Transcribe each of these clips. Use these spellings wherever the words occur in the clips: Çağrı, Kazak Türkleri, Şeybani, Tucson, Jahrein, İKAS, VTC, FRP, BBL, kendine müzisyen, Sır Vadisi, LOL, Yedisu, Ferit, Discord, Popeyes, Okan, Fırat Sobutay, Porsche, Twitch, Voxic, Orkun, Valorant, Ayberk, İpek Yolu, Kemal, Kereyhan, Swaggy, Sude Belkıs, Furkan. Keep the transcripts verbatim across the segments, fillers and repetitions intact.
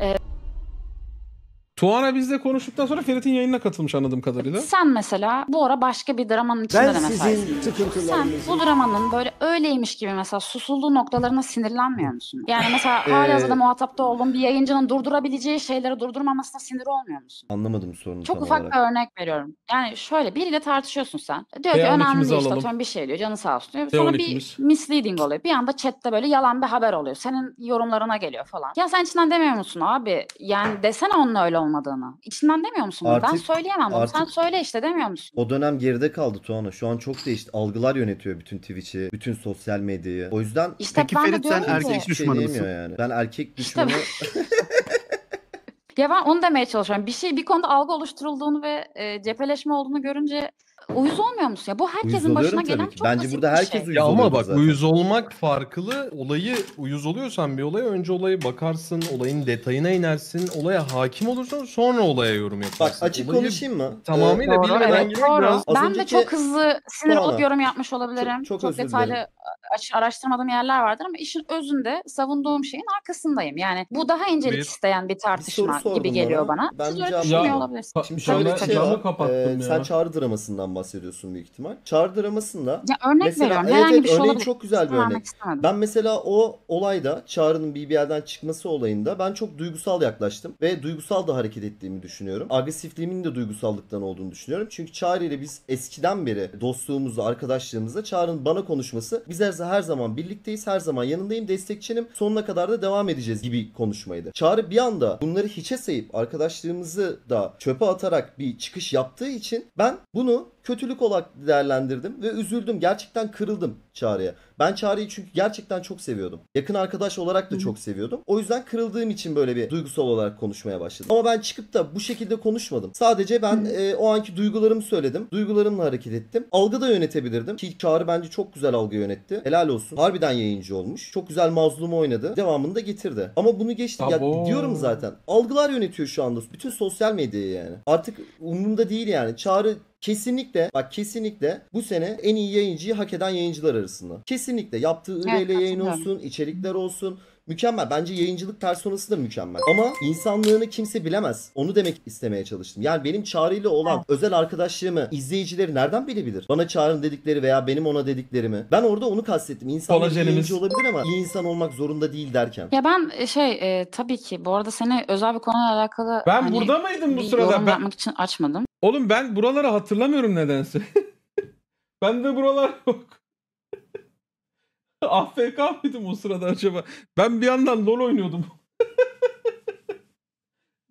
Ee, Tuana bizle konuştuktan sonra Ferit'in yayınına katılmış anladığım kadarıyla. Sen mesela bu ara başka bir dramanın içinde ben de mesela. Sen bu dramanın böyle öyleymiş gibi mesela susulduğu noktalarına sinirlenmiyor musun? Yani mesela halihazırda muhatapta olduğun bir yayıncının durdurabileceği şeyleri durdurmamasına sinir olmuyor musun? Anlamadım sorunu. Çok ufak olarak bir örnek veriyorum. Yani şöyle biriyle tartışıyorsun sen. Diyor ki önemli değil işte, bir şey diyor, canı sağ olsun diyor. Sonra bir misleading oluyor. Bir anda chatte böyle yalan bir haber oluyor. Senin yorumlarına geliyor falan. Ya sen içinden demiyor musun abi? Yani desene onunla öyle olmadığını. İçinden demiyor musun? Artık, ben söyleyemem bunu. Sen söyle işte demiyor musun? O dönem geride kaldı Tuana. Şu an çok değişti. Algılar yönetiyor bütün Twitch'i, bütün sosyal medyayı. O yüzden işte peki Ferit sen ki, erkek düşmanı mısın? Yani. Ben erkek düşmanı... İşte ya ben onu demeye çalışıyorum. Bir şey, bir konuda algı oluşturulduğunu ve e, cepheleşme olduğunu görünce uyuz olmuyor musun? Ya bu herkesin başına gelen ki. Çok bence basit burada herkes bir şey. Ya ama bak zaten uyuz olmak farklı. Olayı uyuz oluyorsan bir olaya önce olayı bakarsın, olayın detayına inersin, olaya hakim olursun, sonra olaya yorum yaparsın. Bak açık olayı konuşayım mı? Tamamıyla ee, bilmeden evet, girmek biraz. Ben de çok hızlı sinir olup yorum yapmış olabilirim. Çok, çok, çok detaylı araştırmadığım yerler vardır ama işin özünde savunduğum şeyin arkasındayım. Yani bu daha incelik bir, isteyen bir tartışma bir gibi geliyor bana. bana. Ben siz öyle düşünmüyor olabilirsiniz. Şimdi şöyle bir şey var. Sen Çağrı dramasından bahsediyorsun büyük ihtimal. Çağrı dramasında ya örnek mesela, veriyorum. Evet, evet, bir örneğin şey çok güzel bir örnek. Ben mesela o olayda Çağrı'nın B B L'den çıkması olayında ben çok duygusal yaklaştım ve duygusal da hareket ettiğimi düşünüyorum. Agresifliğimin de duygusallıktan olduğunu düşünüyorum. Çünkü Çağrı ile biz eskiden beri dostluğumuzda, arkadaşlığımızda Çağrı'nın bana konuşması biz her, her zaman birlikteyiz, her zaman yanındayım, destekçinim, sonuna kadar da devam edeceğiz gibi konuşmaydı. Çağrı bir anda bunları hiçe sayıp arkadaşlığımızı da çöpe atarak bir çıkış yaptığı için ben bunu kötülük olarak değerlendirdim ve üzüldüm. Gerçekten kırıldım Çağrı'ya. Ben Çağrı'yı çünkü gerçekten çok seviyordum. Yakın arkadaş olarak da Hı. çok seviyordum. O yüzden kırıldığım için böyle bir duygusal olarak konuşmaya başladım. Ama ben çıkıp da bu şekilde konuşmadım. Sadece ben e, o anki duygularımı söyledim. Duygularımla hareket ettim. Algı da yönetebilirdim. Ki Çağrı bence çok güzel algı yönetti. Helal olsun. Harbiden yayıncı olmuş. Çok güzel mazlumu oynadı. Devamını da getirdi. Ama bunu geçti. Ya, diyorum zaten. Algılar yönetiyor şu anda. Bütün sosyal medyayı yani. Artık umurumda değil yani. Çağrı kesinlikle bak kesinlikle bu sene en iyi yayıncıyı hak eden yayıncılar arasında. Kesinlikle yaptığı üreyle evet, yayın olsun, içerikler olsun. Mükemmel. Bence yayıncılık personası da mükemmel. Ama insanlığını kimse bilemez. Onu demek istemeye çalıştım. Yani benim Çağrı ile olan evet. özel arkadaşlığımı izleyicileri nereden bilebilir? Bana Çağrı'nın dedikleri veya benim ona dediklerimi. Ben orada onu kastettim. İnsanlar yayıncı olabilir ama iyi insan olmak zorunda değil derken. Ya ben şey e, tabii ki bu arada seni özel bir konuyla alakalı... Ben hani, burada mıydım bu sırada? Yorum ben... yapmak için açmadım. Oğlum ben buraları hatırlamıyorum nedense. Ben de buralar yok. A F K mıydım o sırada acaba? Ben bir yandan LOL oynuyordum.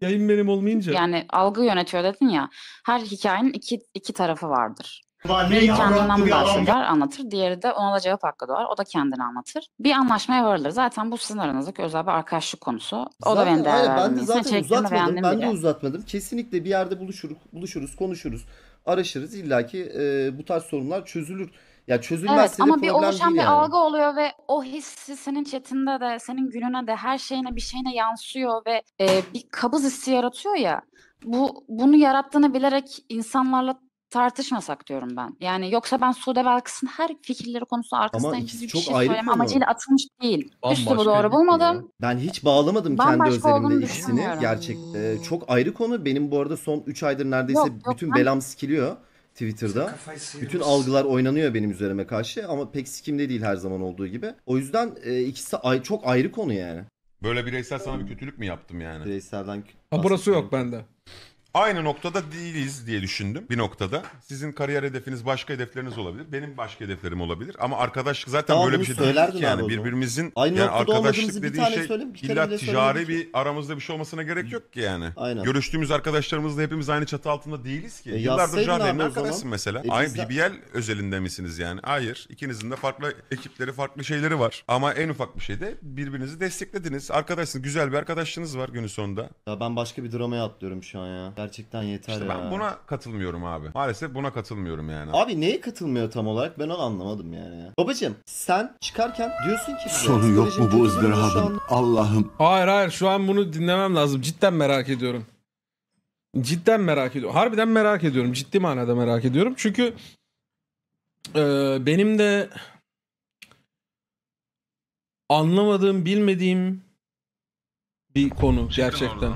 Yayın benim olmayınca. Yani algı yönetiyor dedin ya. Her hikayenin iki, iki tarafı vardır. Biri kendinden bir bahseder, anlatır. Diğeri de ona da cevap hakkı doğar. O da kendini anlatır. Bir anlaşmaya varılır. Zaten bu sizin aranızdaki özel bir arkadaşlık konusu. O zaten, da benim değerlendirdiğim insan çektiğini beğendim. Ben de uzatmadım. Kesinlikle bir yerde buluşuruz, buluşuruz konuşuruz, araşırız. İlla ki e, bu tarz sorunlar çözülür. Ya evet ama bir oluşan bir yani. Algı oluyor ve o hissi senin chatinde de senin gününe de her şeyine bir şeyine yansıyor ve e, bir kabız hissi yaratıyor ya. Bu bunu yarattığını bilerek insanlarla tartışmasak diyorum ben. Yani yoksa ben Sude Belkıs'ın her fikirleri konusunda arkasından hiçbir bir şey söyleme amacıyla atılmış değil. Üstü bu doğru bulmadım. Ya. Ben hiç bağlamadım ben kendi özelimde ikisini. Gerçekten e, çok ayrı konu. Benim bu arada son üç aydır neredeyse yok, yok, bütün ben... belam sikiliyor. Twitter'da bütün algılar oynanıyor benim üzerime karşı ama pek sikimde değil her zaman olduğu gibi. O yüzden e, ikisi ay çok ayrı konu yani. Böyle bireysel sana bir kötülük mü yaptım yani? Bireyselden... Ha, burası yok bende. Aynı noktada değiliz diye düşündüm bir noktada. Sizin kariyer hedefiniz başka hedefleriniz olabilir. Benim başka hedeflerim olabilir. Ama arkadaşlık zaten tamam, böyle bir şey değil ki yani. Birbirimizin yani arkadaşlık dediği şey söyleyeyim, illa ticari bir aramızda bir şey olmasına gerek yok ki yani. Aynen. Görüştüğümüz arkadaşlarımızla hepimiz aynı çatı altında değiliz ki. E, Yıllardır Jahrein arkadaşsın mesela. E, aynı bizden... B B L özelinde misiniz yani? Hayır. İkinizin de farklı ekipleri farklı şeyleri var. Ama en ufak bir şeyde birbirinizi desteklediniz. Arkadaşsınız. Güzel bir arkadaşlığınız var günün sonunda. Ya ben başka bir dramaya atlıyorum şu an ya. Gerçekten yeter işte ya. Ben buna katılmıyorum abi. Maalesef buna katılmıyorum yani. Abi neye katılmıyor tam olarak ben onu anlamadım yani. Ya. Babacığım sen çıkarken diyorsun ki... Sonu yok mu bu ızdırabın? Allah'ım. Hayır hayır şu an bunu dinlemem lazım. Cidden merak ediyorum. Cidden merak ediyorum. Harbiden merak ediyorum. Ciddi manada merak ediyorum. Çünkü e, benim de anlamadığım, bilmediğim bir konu Çıkın gerçekten. Oradan.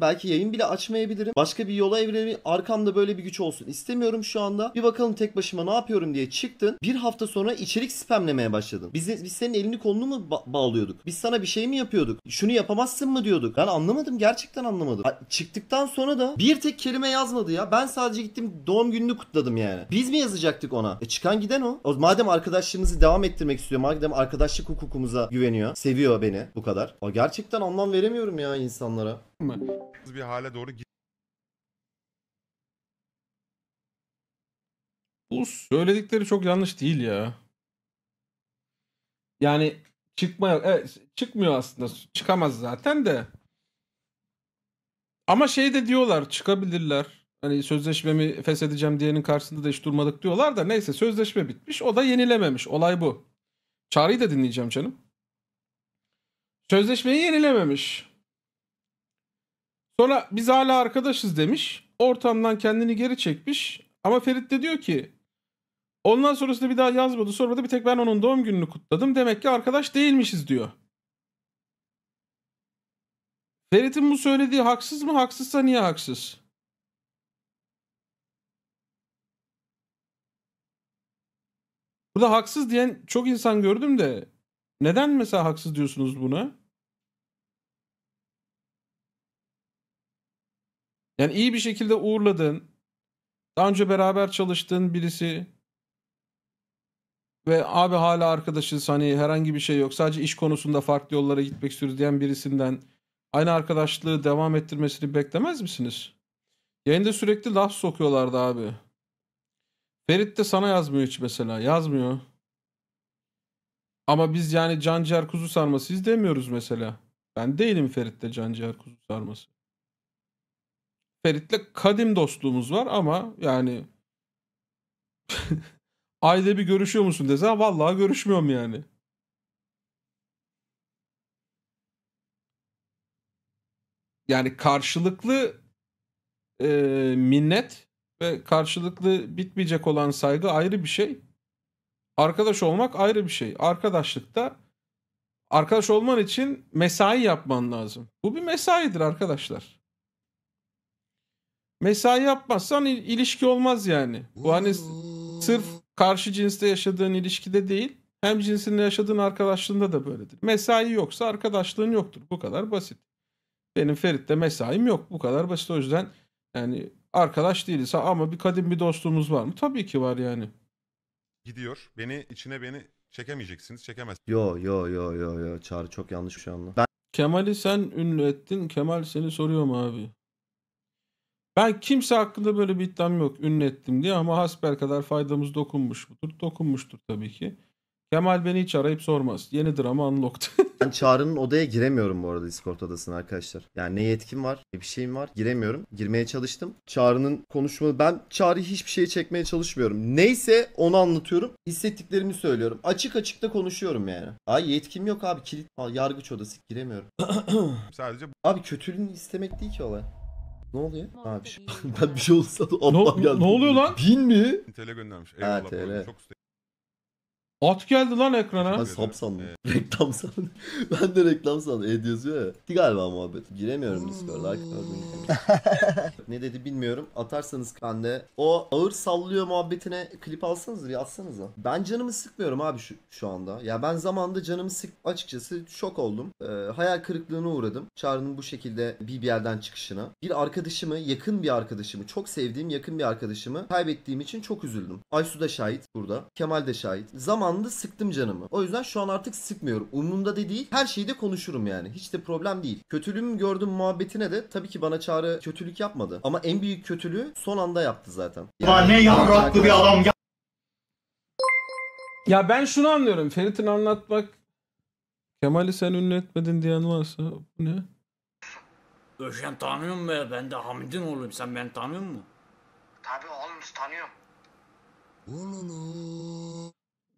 Belki yayın bile açmayabilirim. Başka bir yola evrilebilirim. Arkamda böyle bir güç olsun istemiyorum şu anda. Bir bakalım tek başıma ne yapıyorum diye çıktın. Bir hafta sonra içerik spamlemeye başladın. Biz, biz senin elini kolunu mu ba bağlıyorduk? Biz sana bir şey mi yapıyorduk? Şunu yapamazsın mı diyorduk? Ben anlamadım. Gerçekten anlamadım. Çıktıktan sonra da bir tek kelime yazmadı ya. Ben sadece gittim doğum gününü kutladım yani. Biz mi yazacaktık ona? E çıkan giden o. o. Madem arkadaşlığımızı devam ettirmek istiyor. Madem arkadaşlık hukukumuza güveniyor. Seviyor beni bu kadar. O gerçekten anlam veremiyorum ya insanlara. Bir hale doğru git. Bu söyledikleri çok yanlış değil ya. Yani çıkmıyor, evet, çıkmıyor aslında. Çıkamaz zaten de. Ama şey de diyorlar, çıkabilirler. Hani sözleşmemi feshedeceğim diyenin karşısında da hiç durmadık diyorlar da neyse sözleşme bitmiş. O da yenilememiş. Olay bu. Çağrı'yı da dinleyeceğim canım. Sözleşmeyi yenilememiş. Sonra biz hala arkadaşız demiş. Ortamdan kendini geri çekmiş. Ama Ferit de diyor ki ondan sonrasında bir daha yazmadı. Sonra da bir tek ben onun doğum gününü kutladım. Demek ki arkadaş değilmişiz diyor. Ferit'in bu söylediği haksız mı? Haksızsa niye haksız? Burada haksız diyen çok insan gördüm de neden mesela haksız diyorsunuz buna? Yani iyi bir şekilde uğurladın, daha önce beraber çalıştığın birisi ve abi hala arkadaşız, hani herhangi bir şey yok, sadece iş konusunda farklı yollara gitmek istiyoruz diyen birisinden aynı arkadaşlığı devam ettirmesini beklemez misiniz? Yayında sürekli laf sokuyorlardı abi. Ferit de sana yazmıyor hiç mesela, yazmıyor. Ama biz yani canciğer kuzu sarması izlemiyoruz mesela. Ben değilim Ferit'te canciğer kuzu sarması. Ferit'le kadim dostluğumuz var ama yani ayda bir görüşüyor musun dese vallahi görüşmüyorum yani. Yani karşılıklı e, minnet ve karşılıklı bitmeyecek olan saygı ayrı bir şey. Arkadaş olmak ayrı bir şey. Arkadaşlıkta arkadaş olman için mesai yapman lazım. Bu bir mesaidir arkadaşlar. Mesai yapmazsan il ilişki olmaz yani. Bu hani sırf karşı cinste yaşadığın ilişkide değil, hem cinsinle yaşadığın arkadaşlığında da böyledir. Mesai yoksa arkadaşlığın yoktur. Bu kadar basit. Benim Ferit'le mesaim yok. Bu kadar basit. O yüzden yani arkadaş değiliz ama bir kadim bir dostluğumuz var mı? Tabii ki var yani. Gidiyor. Beni içine beni çekemeyeceksiniz. Çekemezsiniz. Yo yo yo yo yo. Çağrı çok yanlış şu anda. Ben... Kemal'i sen ünlü ettin. Kemal seni soruyor mu abi? Ben kimse hakkında böyle bir iddiam yok ünlü ettim diye ama hasbel kadar faydamız dokunmuş mudur? Dokunmuştur tabii ki. Kemal beni hiç arayıp sormaz. Yeni drama unlocked. Ben Çağrı'nın odaya giremiyorum bu arada, Discord odasına arkadaşlar. Yani ne yetkim var ne bir şeyim var. Giremiyorum. Girmeye çalıştım. Çağrı'nın konuşmaları. Ben Çağrı'yı hiçbir şeye çekmeye çalışmıyorum. Neyse onu anlatıyorum. Hissettiklerimi söylüyorum. Açık açıkta konuşuyorum yani. Ay yetkim yok abi. Kilit yargıç odası giremiyorum. Sadece abi kötülüğünü istemek değil ki olay. Ne oluyor? Abi şey. Ben bir şey olsa da Allah geldi. Ne oluyor lan? Bin mi? Tele göndermiş. Eyvallah. T L. Çok at geldi lan ekrana. Ben sap sandım. Evet. Reklam sandım. Ben de reklam sandım. Ed yazıyor ya. Gitti galiba muhabbet. Giremiyorum Discord'a. Ne dedi bilmiyorum. Atarsanız ben de o ağır sallıyor muhabbetine klip alsanız bir atsanız da. Ben canımı sıkmıyorum abi şu, şu anda. Ya ben zamanında canımı sık açıkçası şok oldum. Ee, hayal kırıklığına uğradım. Çağrı'nın bu şekilde bir yerden çıkışına. Bir arkadaşımı, yakın bir arkadaşımı, çok sevdiğim yakın bir arkadaşımı kaybettiğim için çok üzüldüm. Aysu da şahit burada. Kemal de şahit. Zaman sıktım canımı. O yüzden şu an artık sıkmıyorum. Umurumda da değil. Her şeyi de konuşurum yani. Hiç de problem değil. Kötülüğümü gördüm muhabbetine de tabii ki bana Çağrı kötülük yapmadı. Ama en büyük kötülüğü son anda yaptı zaten. Yani, ne yavraklı bir adam ya. Ya ben şunu anlıyorum. Ferit'in anlatmak Kemal'i sen ünlü etmedin diyen varsa bu ne? Öşen tanıyor musun be? Ben de Hamid'in oğluyum. Sen beni tanıyor musun? Tabii oğlum tanıyorum.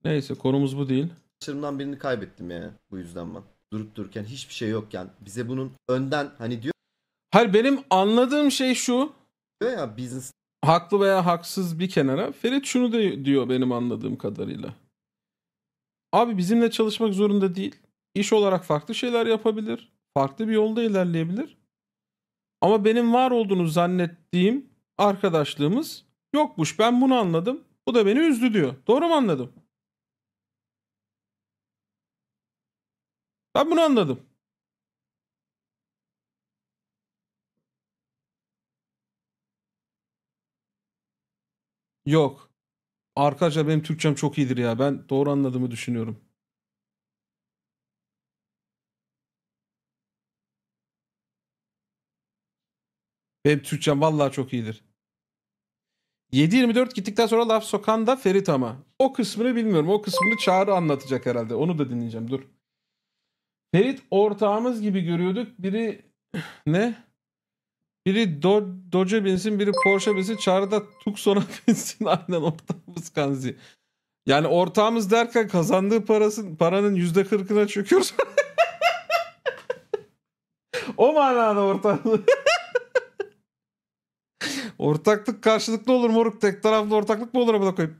Neyse konumuz bu değil. Arkadaşlarımdan birini kaybettim ya bu yüzden ben. Durup dururken hiçbir şey yokken bize bunun önden hani diyor. Hayır benim anladığım şey şu. Ya business. Haklı veya haksız bir kenara. Ferit şunu da diyor benim anladığım kadarıyla. Abi bizimle çalışmak zorunda değil. İş olarak farklı şeyler yapabilir. farklı bir yolda ilerleyebilir. Ama benim var olduğunu zannettiğim arkadaşlığımız yokmuş. Ben bunu anladım. Bu da beni üzdü diyor. Doğru mu anladım? Ben bunu anladım. Yok. Arkadaşlar benim Türkçem çok iyidir ya. Ben doğru anladığımı düşünüyorum. Benim Türkçem vallahi çok iyidir. yedi yirmi dört gittikten sonra laf sokan da Ferit ama. O kısmını bilmiyorum. O kısmını Çağrı anlatacak herhalde. Onu da dinleyeceğim. Dur. Ferit ortağımız gibi görüyorduk. Biri ne? Biri Do Doge binsin, biri Porsche binsin. Çağrı da Tucson'a binsin. Aynen ortağımız Kanzi. Yani ortağımız derken kazandığı parası, paranın yüzde kırkına çöküyor. O manada ortağımız. Ortaklık karşılıklı olur moruk. Tek taraflı ortaklık mı olur amına koyayım?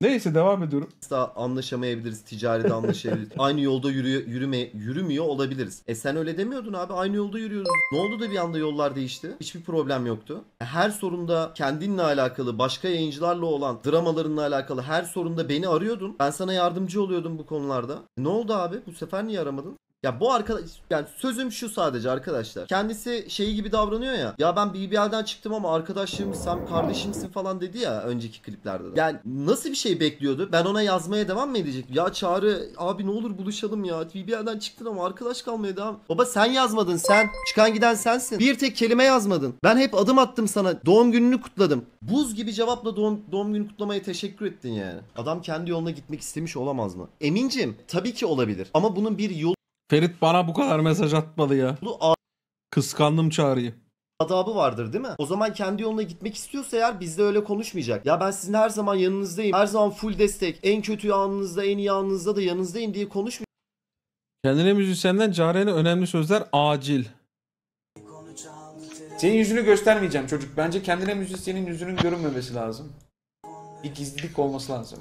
Neyse devam ediyorum. Anlaşamayabiliriz, ticari de anlaşabiliriz. Aynı yolda yürü, yürüme, yürümüyor olabiliriz. E sen öyle demiyordun abi, aynı yolda yürüyoruz. Ne oldu da bir anda yollar değişti? Hiçbir problem yoktu. Her sorunda kendinle alakalı, başka yayıncılarla olan dramalarınla alakalı her sorunda beni arıyordun. Ben sana yardımcı oluyordum bu konularda. Ne oldu abi? Bu sefer niye aramadın? Ya bu arkadaş, yani sözüm şu sadece arkadaşlar. Kendisi şey gibi davranıyor ya. Ya ben B B L'den çıktım ama arkadaşım, sen kardeşimsin falan dedi ya önceki kliplerde de. Yani nasıl bir şey bekliyordu? Ben ona yazmaya devam mı edecektim? Ya Çağrı abi ne olur buluşalım ya. B B L'den çıktın ama arkadaş kalmaya devam. Baba sen yazmadın sen. Çıkan giden sensin. Bir tek kelime yazmadın. Ben hep adım attım sana. Doğum gününü kutladım. Buz gibi cevapla doğum, doğum günü kutlamaya teşekkür ettin yani. Adam kendi yoluna gitmek istemiş olamaz mı? Emincim tabii ki olabilir. Ama bunun bir yol... Ferit bana bu kadar mesaj atmadı ya. Kıskandım Çağrı'yı. Adabı vardır değil mi? O zaman kendi yoluna gitmek istiyorsa eğer bizle öyle konuşmayacak. Ya ben sizin her zaman yanınızdayım. Her zaman full destek. En kötü anınızda, en iyi anınızda da yanınızdayım diye konuşmayacak. Kendine müzisyenden Jahreine önemli sözler acil. Senin yüzünü göstermeyeceğim çocuk. Bence kendine müzisyenin yüzünün görünmemesi lazım. Bir gizlilik olması lazım.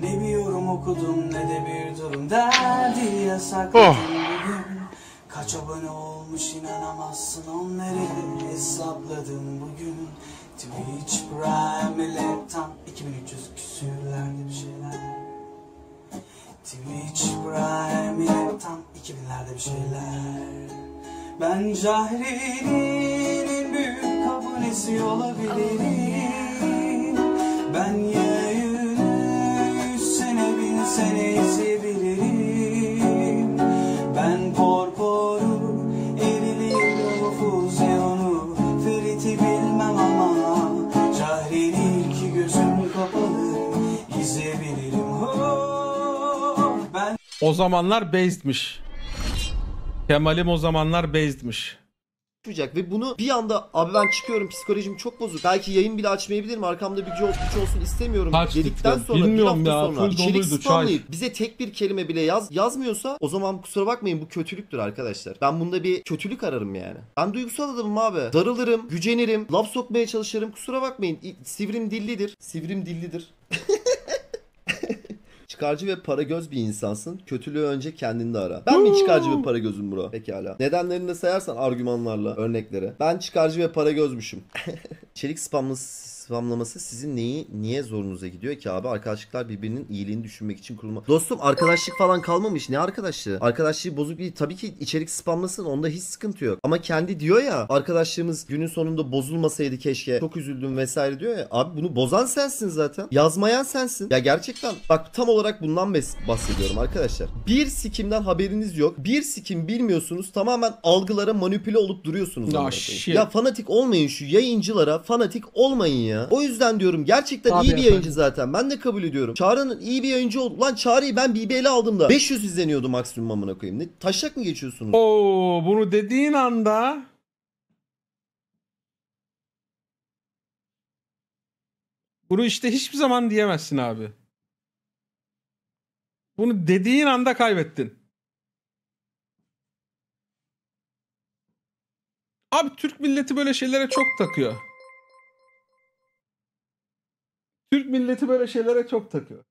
Ne bir yorum okudum ne de bir durum derdi yasakladım oh. Bugün kaç abone olmuş inanamazsın onları hesapladım bugün Twitch Prime ile tam iki bin üç yüz küsürlerde bir şeyler Twitch Prime ile tam iki binlerde bir şeyler ben Jahrei'nin büyük abonesi olabilirim ben yayın seni sevebilirim ben korporu erilir fuzyonu Ferit'i bilmem ama Jahrei'nin iki gözüm kapalı izleyebilirim oh, ben o zamanlar based'miş Kemal'im o zamanlar based'miş ve bunu bir anda abi ben çıkıyorum psikolojim çok bozuk. Belki yayın bile açmayabilirim. Arkamda bir güç olsun istemiyorum. Kaç dedikten sonra bilmiyorum bir hafta ya, sonra içerik spamlayıp bize tek bir kelime bile yaz yazmıyorsa o zaman kusura bakmayın bu kötülüktür arkadaşlar. Ben bunda bir kötülük ararım yani. Ben duygusal adamım abi. Darılırım, gücenirim, laf sokmaya çalışırım. Kusura bakmayın. Sivrim dillidir. Sivrim dillidir. Çıkarcı ve para göz bir insansın. Kötülüğü önce kendinde ara. Ben mi çıkarcı ve para gözüm bro? Pekala. Nedenlerini de sayarsan argümanlarla, örneklere. Ben çıkarcı ve para gözmüşüm. İçerik spamlaması sizin neyi, niye zorunuza gidiyor ki abi? Arkadaşlıklar birbirinin iyiliğini düşünmek için kurulma. Dostum arkadaşlık falan kalmamış. Ne arkadaşlığı? Arkadaşlığı bozuk değil. Tabii ki içerik spamlasın. Onda hiç sıkıntı yok. Ama kendi diyor ya arkadaşlığımız günün sonunda bozulmasaydı keşke. Çok üzüldüm vesaire diyor ya. Abi bunu bozan sensin zaten. Yazmayan sensin. Ya gerçekten bak tam olarak bundan bahsediyorum arkadaşlar. Bir sikimden haberiniz yok. Bir sikim bilmiyorsunuz. Tamamen algılara manipüle olup duruyorsunuz. Ya, şey. Ya fanatik olmayın şu yayıncılara. Fanatik olmayın ya. Ya. O yüzden diyorum gerçekten abi iyi efendim. Bir yayıncı zaten. Ben de kabul ediyorum. Çağrı'nın iyi bir yayıncı oldu. Lan Çağrı'yı ben B B L'e aldığımda beş yüz izleniyordu maksimum amına koyayım. Ne taşak mı geçiyorsunuz? Oo bunu dediğin anda bunu işte hiçbir zaman diyemezsin abi. Bunu dediğin anda kaybettin. Abi Türk milleti böyle şeylere çok takıyor. Türk milleti böyle şeylere çok takıyor.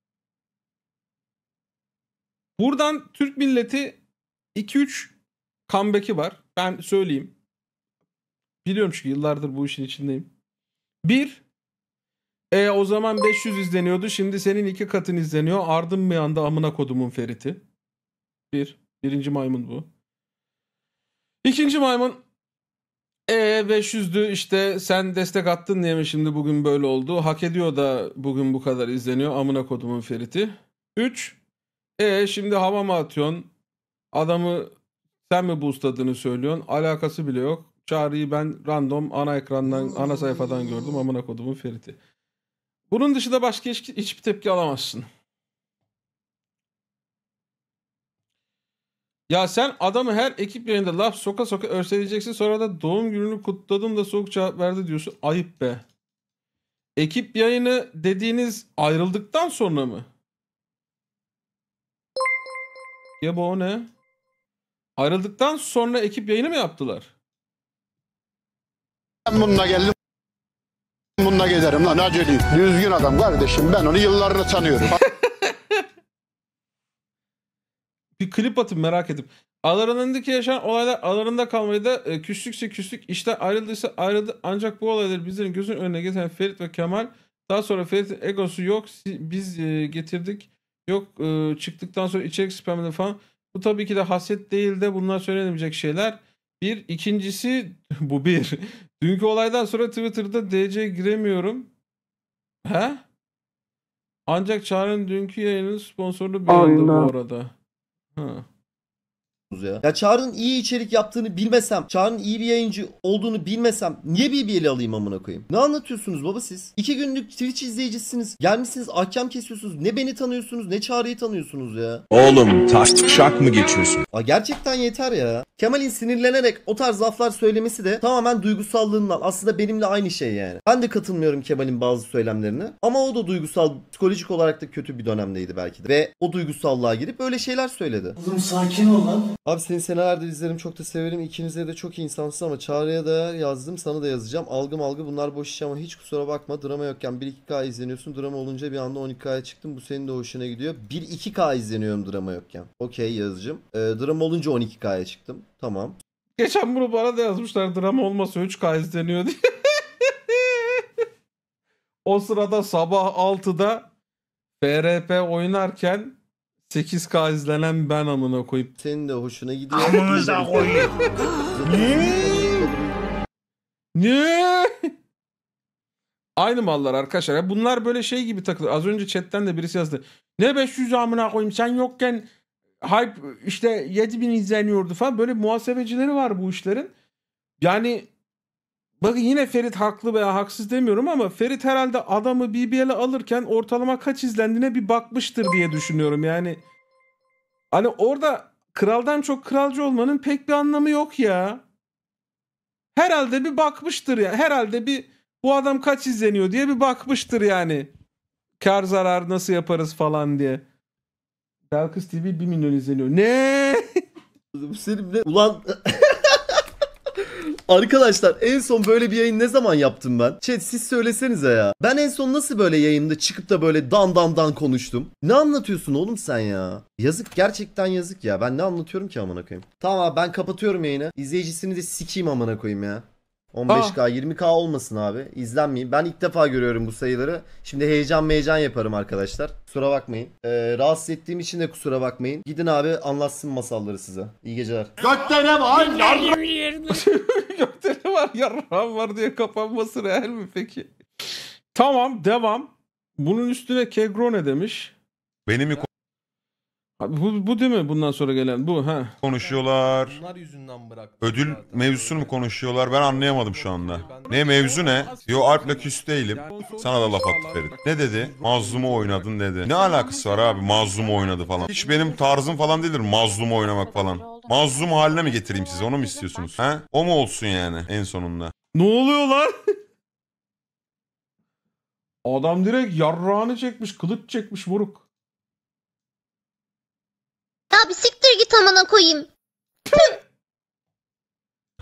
Buradan Türk milleti iki üç comeback'i var. Ben söyleyeyim. Biliyorum çünkü yıllardır bu işin içindeyim. Bir, e, o zaman beş yüz izleniyordu. Şimdi senin iki katın izleniyor. Ardınmayan da amına kodumun Ferit'i. Bir. Birinci maymun bu. İkinci maymun. E beş yüzdü işte, sen destek attın diye mi şimdi bugün böyle oldu? Hak ediyor da bugün bu kadar izleniyor. Amına kodumun Ferit'i. Üç. E şimdi hava mı atıyorsun? Adamı sen mi boostladığını söylüyorsun? Alakası bile yok. Çağrı'yı ben random ana ekrandan, ana sayfadan gördüm. Amına kodumun Ferit'i. Bunun dışında başka hiç, hiçbir tepki alamazsın. Ya sen adamı her ekip yayında laf soka soka örseleyeceksin, sonra da doğum gününü kutladım da soğuk cevap verdi diyorsun. Ayıp be. Ekip yayını dediğiniz ayrıldıktan sonra mı? Ya bu o ne? Ayrıldıktan sonra ekip yayını mı yaptılar? Ben bununla geldim. Bununla giderim lan, aceleyim. Düzgün adam kardeşim, ben onu yıllarla tanıyorum. Bir klip atın merak edip. Aralarındaki yaşanan olaylar aralarında kalmayı da e, küslükse küslük, işten ayrıldıysa ayrıldı. Ancak bu olayları bizlerin gözünün önüne getiren Ferit ve Kemal. Daha sonra Ferit'in egosu yok biz e, getirdik. Yok e, çıktıktan sonra içerik spamları falan. Bu tabii ki de haset değil de bunlar söylenemeyecek şeyler. Bir. ikincisi bu bir. Dünkü olaydan sonra Twitter'da D C'ye giremiyorum. He? Ancak Çağrı'nın dünkü yayının sponsorunu beğendim bu arada. Ha. Ya. ya Çağrı'nın iyi içerik yaptığını bilmesem, Çağrı'nın iyi bir yayıncı olduğunu bilmesem niye B B L'e alayım amına koyayım? Ne anlatıyorsunuz baba siz? İki günlük Twitch izleyicisiniz. Gelmişsiniz ahkam kesiyorsunuz. Ne beni tanıyorsunuz ne Çağrı'yı tanıyorsunuz ya. Oğlum taştık şak mı geçiyorsun? Aa, gerçekten yeter ya. Kemal'in sinirlenerek o tarz laflar söylemesi de tamamen duygusallığından, aslında benimle aynı şey yani. Ben de katılmıyorum Kemal'in bazı söylemlerine ama o da duygusal, psikolojik olarak da kötü bir dönemdeydi belki de. Ve o duygusallığa girip öyle şeyler söyledi. Oğlum sakin ol lan. Abi seni senelerdir izlerim, çok da severim. İkinize de çok iyi insansın ama Çağrı'ya da yazdım, sana da yazacağım. Algım algı bunlar boş iş ama hiç kusura bakma. Drama yokken bir iki K izleniyorsun. Drama olunca bir anda on iki K'ya çıktım. Bu senin de hoşuna gidiyor. bir iki K izleniyorum drama yokken. Okey yazıcım. Ee, drama olunca on iki K'ya çıktım. Tamam. Geçen bunu bana da yazmışlar. Drama olmasa üç K izleniyor diye. O sırada sabah altıda F R P oynarken sekiz K izlenen ben amına koyup. Senin de hoşuna gidiyor. Amına koyup. Ne? Aynı mallar arkadaşlar. Ya bunlar böyle şey gibi takılıyor. Az önce chatten de birisi yazdı. Ne beş yüz amına koyayım, sen yokken hype işte yedi bin izleniyordu falan. Böyle muhasebecileri var bu işlerin. Yani bakın yine Ferit haklı veya haksız demiyorum ama Ferit herhalde adamı B B L'e alırken ortalama kaç izlendiğine bir bakmıştır diye düşünüyorum yani. Hani orada kraldan çok kralcı olmanın pek bir anlamı yok ya. Herhalde bir bakmıştır ya. Herhalde bir bu adam kaç izleniyor diye bir bakmıştır yani. Kar zarar nasıl yaparız falan diye. Belkıs T V bir milyon izleniyor. Ne? Seninle ulan... Arkadaşlar en son böyle bir yayın ne zaman yaptım ben? Chat siz söylesenize ya. Ben en son nasıl böyle yayında çıkıp da böyle dan dan dan konuştum? Ne anlatıyorsun oğlum sen ya? Yazık, gerçekten yazık ya. Ben ne anlatıyorum ki amına koyayım? Tamam abi, ben kapatıyorum yayını. İzleyicisini de sikeyim amına koyayım ya. on beş K Aa. yirmi K olmasın abi. İzlenmeyin. Ben ilk defa görüyorum bu sayıları. Şimdi heyecan meyecan yaparım arkadaşlar. Kusura bakmayın. Ee, rahatsız ettiğim için de kusura bakmayın. Gidin abi, anlatsın masalları size. İyi geceler. Gökte ne var? Gökte ne var? Yarram var diye kapanması real mi peki? Tamam, devam. Bunun üstüne Kegro ne demiş? Beni mi Bu, bu değil mi bundan sonra gelen? Bu ha. Konuşuyorlar. Bunlar yüzünden bıraktı. Ödül zaten. Mevzusunu mu konuşuyorlar? Ben anlayamadım şu anda. Ne mevzu ne? Yo, Alp'la küs değilim. Sana da laf attı Ferit. Ne dedi? Mazlumu oynadın dedi. Ne alakası var abi? Mazlumu oynadı falan. Hiç benim tarzım falan değildir mazlumu oynamak falan. Mazlum haline mi getireyim size? Onu mu istiyorsunuz? Ha? O mu olsun yani en sonunda? Ne oluyor lan? Adam direkt yarrağını çekmiş, kılıç çekmiş vuruk. Abi siktir git amına koyayım.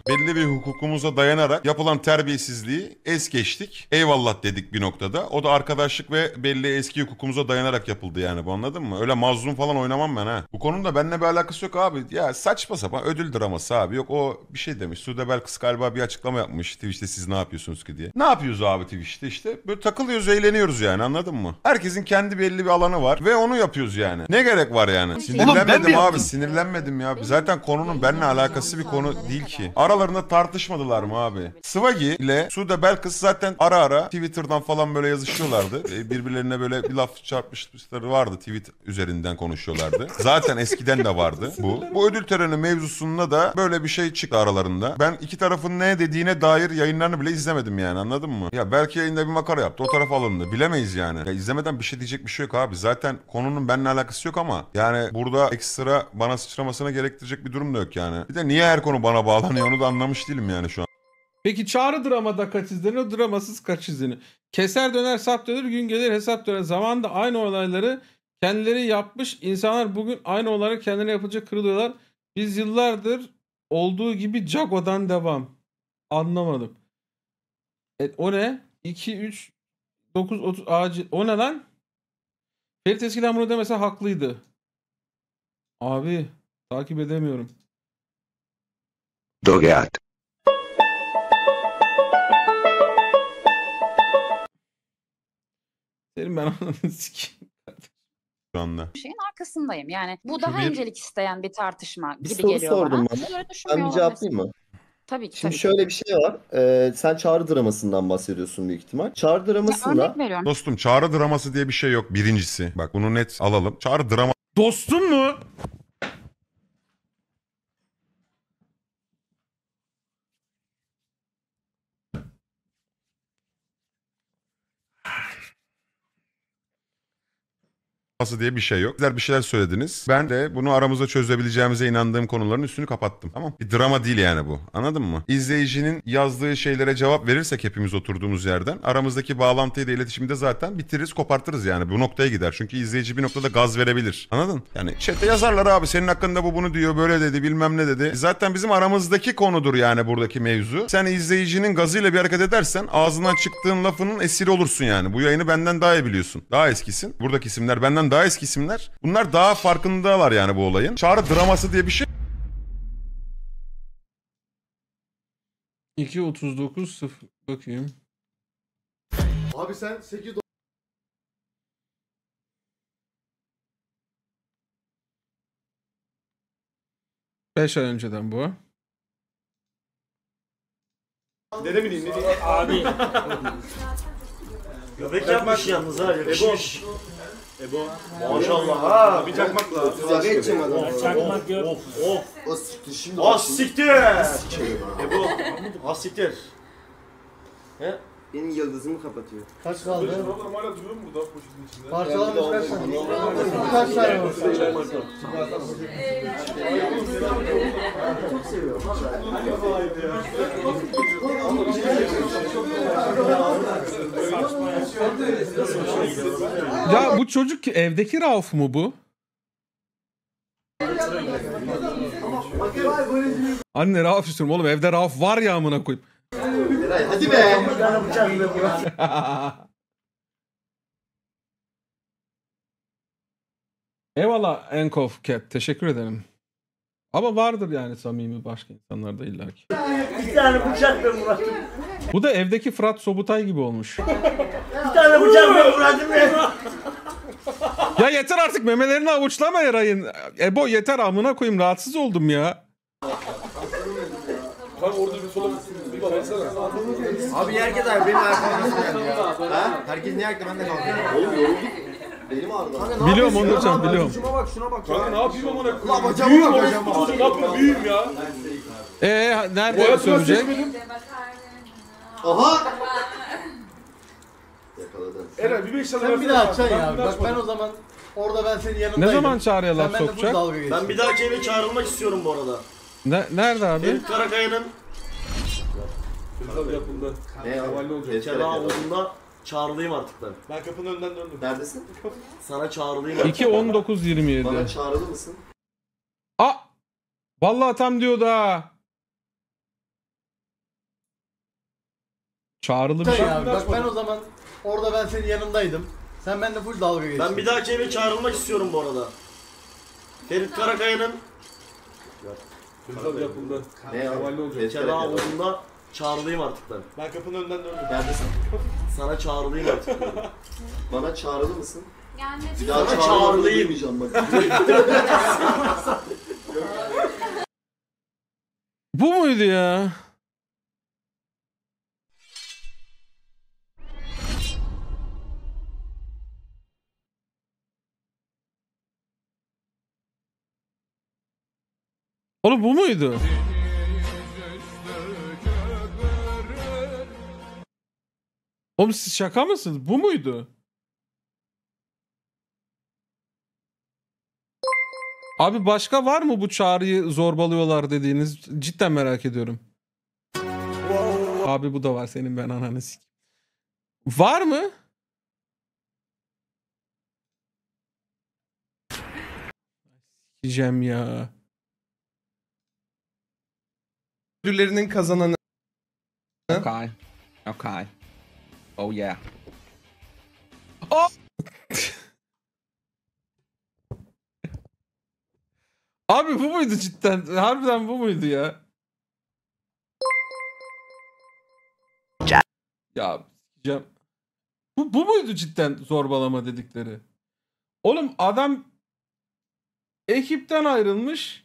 Belli bir hukukumuza dayanarak yapılan terbiyesizliği es geçtik. Eyvallah dedik bir noktada. O da arkadaşlık ve belli eski hukukumuza dayanarak yapıldı yani, bu anladın mı? Öyle mazlum falan oynamam ben ha. Bu konunun da benimle bir alakası yok abi. Ya saçma sapan ödül draması abi. Yok o bir şey demiş. Sude Belkıs galiba bir açıklama yapmış. Twitch'te siz ne yapıyorsunuz ki diye. Ne yapıyoruz abi Twitch'te işte? Böyle takılıyoruz, eğleniyoruz yani, anladın mı? Herkesin kendi belli bir alanı var ve onu yapıyoruz yani. Ne gerek var yani? Sinirlenmedim abi, sinirlenmedim ya. Zaten konunun benimle alakası bir konu değil ki. Aralarında tartışmadılar mı abi? Swaggy ile Sude Belkıs zaten ara ara Twitter'dan falan böyle yazışıyorlardı. Birbirlerine böyle bir laf çarpmışları vardı. Tweet üzerinden konuşuyorlardı. Zaten eskiden de vardı bu. Bu ödül töreni mevzusunda da böyle bir şey çıktı aralarında. Ben iki tarafın ne dediğine dair yayınlarını bile izlemedim yani, anladın mı? Ya belki yayında bir makara yaptı. O taraf alındı. Bilemeyiz yani. Ya izlemeden bir şey diyecek bir şey yok abi. Zaten konunun benimle alakası yok ama yani burada ekstra bana sıçramasına gerektirecek bir durum da yok yani. Bir de niye her konu bana bağlanıyor? Onu da anlamış değilim yani şu an. Peki Çağrı dramada kaç izlenir, dramasız kaç izlenir? Keser döner, sap döner, gün gelir hesap döner. Zamanında aynı olayları kendileri yapmış insanlar bugün aynı olayları kendine yapınca kırılıyorlar. Biz yıllardır olduğu gibi Jago'dan devam. Anlamadım. Evet, o ne? iki, üç, dokuz, otuz acil. O ne lan? Ferit eskiden bunu demese haklıydı. Abi takip edemiyorum. Doge at. Senin ben anladın sikeyim. Bu şeyin arkasındayım yani. Bu daha incelik isteyen bir tartışma gibi geliyor bana. Bir soru sordum bana. Ben bir cevaplayayım mı? Tabii ki. Şimdi tabii şöyle ki. Bir şey var. Ee, sen Çağrı dramasından bahsediyorsun büyük ihtimal. Çağrı dramasında... Dostum Çağrı draması diye bir şey yok birincisi. Bak bunu net alalım. Çağrı drama... Dostum mu? diye bir şey yok. Sizler bir şeyler söylediniz. Ben de bunu aramızda çözebileceğimize inandığım konuların üstünü kapattım. Tamam. Bir drama değil yani bu. Anladın mı? İzleyicinin yazdığı şeylere cevap verirsek hepimiz oturduğumuz yerden aramızdaki bağlantıyı da iletişimi de zaten bitiririz, kopartırız yani. Bu noktaya gider. Çünkü izleyici bir noktada gaz verebilir. Anladın? Yani chat'te yazarlar abi senin hakkında bu bunu diyor, böyle dedi, bilmem ne dedi. Zaten bizim aramızdaki konudur yani buradaki mevzu. Sen izleyicinin gazıyla bir hareket edersen ağzından çıktığın lafının esiri olursun yani. Bu yayını benden daha iyi biliyorsun. Daha eskisin. Buradaki isimler benden daha eski isimler. Bunlar daha farkındalar yani bu olayın. Çağrı draması diye bir şey. iki otuz dokuz bakayım. Abi sen sekiz beş ay önceden bu. Dede mi diyeyim? Abi. Göbek yapmış yalnız ha. Yakışmış. Ebo, maşallah ha, bir çakmak lazım. Çakmak yok. O siktir şimdi. O siktir. Ebo, o siktir. He? Benim yıldızımı kapatıyor. Kaç kaldı? Oğlum hala duruyor mu burada poşetin içinde? Parçalanmış kaç tane? Kaç tane var? Çok seviyorum. Ya bu çocuk evdeki Rauf mu bu? Anne Rauf istiyorum oğlum, evde Rauf var ya amına koyayım. Hadi be. Eyvallah Enkof Cat, teşekkür ederim. Ama vardır yani samimi başka insanlarda illaki. Bir tane bıçakla Murat'ım. Bu da evdeki Fırat Sobutay gibi olmuş. Bir tane bıçakla Murat'ım. Ya yeter artık, memelerini avuçlama Jahrein. Ebo yeter amına koyayım, rahatsız oldum ya. Abi orada bir sola bir baksana. Abi herkes abi beni arkamda ya. Ha? Herkes niye ayakta, ben de kalkıyorum. Oğlum yorulduk. Benim ağrıdı. Biliyorum onu hocam, biliyorum. Şuna bak, şuna bak. Kanka ne yapayım amına koyayım? La bacağım bak hocam. Ne yapayım büyüğüm ya. Eee nerede söyleyecek? Aha! Yakaladım. Eren bir beş tane versene. Sen bir daha açacaksın ya. Bak ben o zaman orada ben senin yanındaydım. Ne zaman Çağrı'ya laf sokacak? Ben bir daha eve çağrılmak istiyorum bu arada. Ne, nerede abi? Ferit Karakaya'nın Kırıza yapıldı. Havali olacak. Geçen ağabeyimde çağrılıyım artık ben. Ben kapının önünden döndüm. Neredesin? Sana çağrılıyım artık. iki on dokuz yirmi yedi. Bana çağrılı mısın? A! Vallahi tam diyordu ha. Çağrılı bir şey. Ya, bak ben o zaman orada ben senin yanındaydım. Sen benimle full dalga geçtin. Ben bir dahaki eve çağrılmak istiyorum bu arada. Ferit Karakaya'nın Kırkal yapımda havali olacak. Kera olduğunda çağrılıyım artık ben. Ben kapının önünden döndüm. Neredesin? Sana çağrılıyım artık. Bana çağrılı mısın? Yani bir daha çağrılıyım. Bak. Bu muydu ya? Oğlum bu muydu? Oğlum siz şaka mısınız? Bu muydu? Abi başka var mı bu Çağrı'yı zorbalıyorlar dediğiniz? Cidden merak ediyorum. Abi bu da var senin ben ananı sik. Var mı? Sikeceğim ya. Ödüllerinin kazananı. Okay. Okay. Oh yeah. Oh! Abi bu muydu cidden? Harbiden bu muydu ya? Ya sikeceğim. Bu, bu muydu cidden zorbalama dedikleri? Oğlum adam ekipten ayrılmış.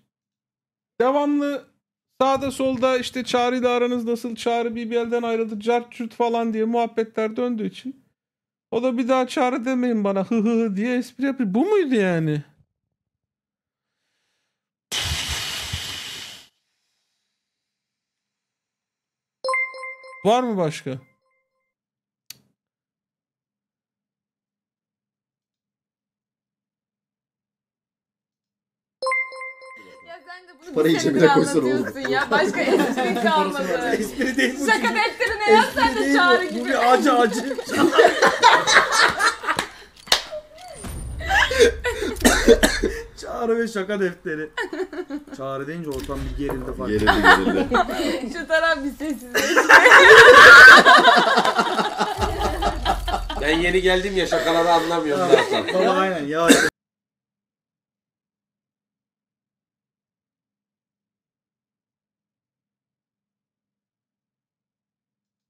Devamlı sağda solda işte Çağrı ile aranız nasıl, Çağrı B B L'den ayrıldı, cart çürt falan diye muhabbetler döndüğü için o da bir daha Çağrı demeyin bana hı hı hı diye espri yapıyor. Bu muydu yani? Var mı başka? Parayı cebine koysan oğlum. Ya başka espri kalmadı. Espri değil bu. Şaka defterine yaz sen de Çağrı gibi. Bu bir acı acı. Çağrı ve şaka defteri. Çağrı deyince ortam bir gerildi falan. Gerildi gerildi. Şu taraf bir sessizleşti. Ben yeni geldim ya şakaları anlamıyorum zaten. Tamam aynen yavaş.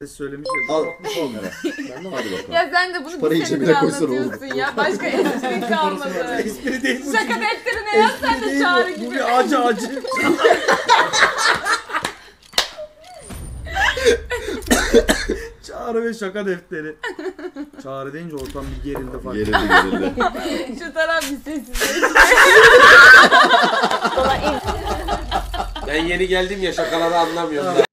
Söylemiş ya. Al, ya sen de bunu bir şekilde anlatıyorsun ya. Başka espri kalmadı. Espri değil bu. Şaka defterine yaz sen de Çağrı gibi. Bu bir acı acı. Çağrı ve şaka defteri. Çağrı deyince ortam bir gerildi falan. Gerildi gerildi. Şu taraf bir sessizleşti. Ben yeni geldim ya şakaları anlamıyorum. Tamam.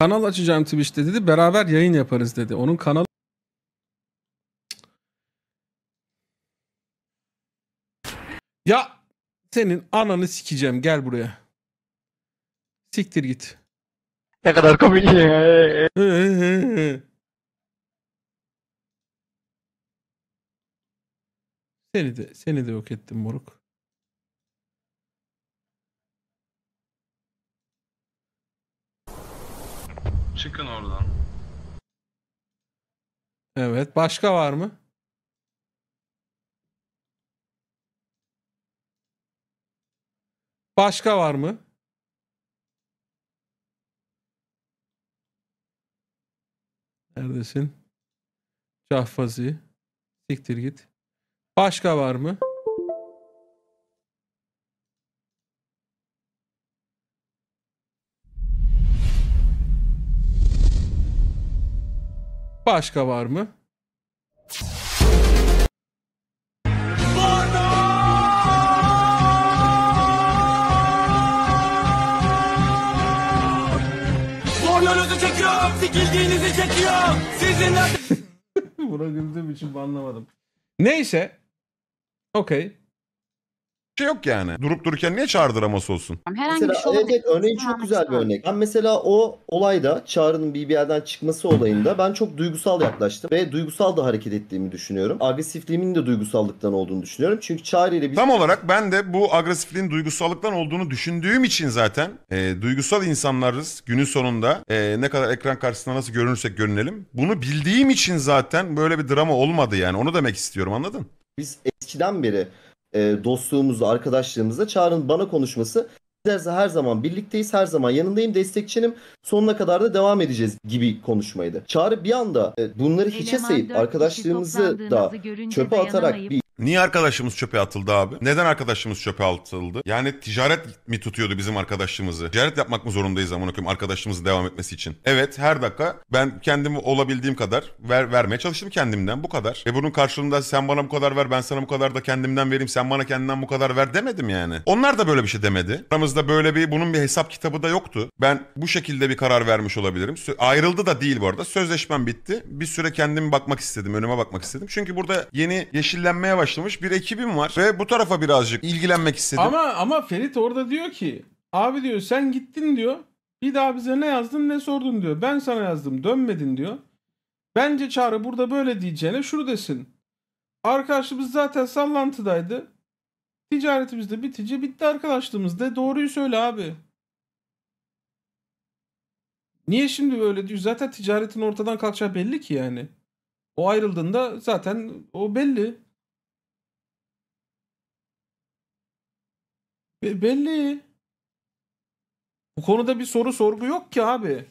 Kanal açacağım Twitch'te dedi. Beraber yayın yaparız dedi. Onun kanalı... Ya senin ananı sikeceğim. Gel buraya. Siktir git. Ne kadar komik. Seni de, seni de yok ettim moruk. Çıkın oradan. Evet. Başka var mı? Başka var mı? Neredesin? Cahfazi. Siktir git. Başka var mı? Başka var mı? Zorluğunuzu çekiyorum, sikildiğinizi çekiyorum. Sizinle... Buna güldüğüm için anlamadım. Neyse. Okey. şey yok yani. Durup dururken niye çağırdıraması olsun? Herhangi mesela, bir şey olabilir. Evet, örneğin çok ha, güzel bir örnek. Ben mesela o olayda, Çağrı'nın B B L'den çıkması olayında ben çok duygusal yaklaştım ve duygusal da hareket ettiğimi düşünüyorum. Agresifliğimin de duygusallıktan olduğunu düşünüyorum. Çünkü Çağrı ile biz... Tam olarak ben de bu agresifliğin duygusallıktan olduğunu düşündüğüm için zaten e, duygusal insanlarız günün sonunda. E, ne kadar ekran karşısında nasıl görünürsek görünelim. Bunu bildiğim için zaten böyle bir drama olmadı yani. Onu demek istiyorum, anladın? Biz eskiden beri e, dostluğumuzda, arkadaşlığımızda Çağrı'nın bana konuşması her zaman birlikteyiz, her zaman yanındayım, destekçinim, sonuna kadar da devam edeceğiz gibi konuşmaydı. Çağrı bir anda e, bunları hiçe sayıp arkadaşlığımızı da çöpe atarak bir... Niye arkadaşımız çöpe atıldı abi? Neden arkadaşımız çöpe atıldı? Yani ticaret mi tutuyordu bizim arkadaşımızı? Ticaret yapmak mı zorundayız amına koyayım arkadaşımızın devam etmesi için? Evet, her dakika ben kendimi olabildiğim kadar ver, vermeye çalıştım kendimden, bu kadar. Ve bunun karşılığında sen bana bu kadar ver, ben sana bu kadar da kendimden vereyim, sen bana kendinden bu kadar ver demedim yani. Onlar da böyle bir şey demedi. Aramızda böyle bir, bunun bir hesap kitabı da yoktu. Ben bu şekilde bir karar vermiş olabilirim. Ayrıldı da değil bu arada. Sözleşmem bitti. Bir süre kendimi bakmak istedim, önüme bakmak istedim. Çünkü burada yeni yeşillenmeye başladım. Bir ekibim var ve bu tarafa birazcık ilgilenmek istedim. Ama ama Ferit orada diyor ki, abi diyor sen gittin diyor, bir daha bize ne yazdın ne sordun diyor. Ben sana yazdım dönmedin diyor. Bence Çağrı burada böyle diyeceğine şunu desin. Arkadaşımız zaten sallantıdaydı. Ticaretimiz de bitince bitti arkadaşlığımız de, doğruyu söyle abi. Niye şimdi böyle diyor? Zaten ticaretin ortadan kalkacağı belli ki yani. O ayrıldığında zaten o belli. Be belli. Bu konuda bir soru sorgu yok ki abi.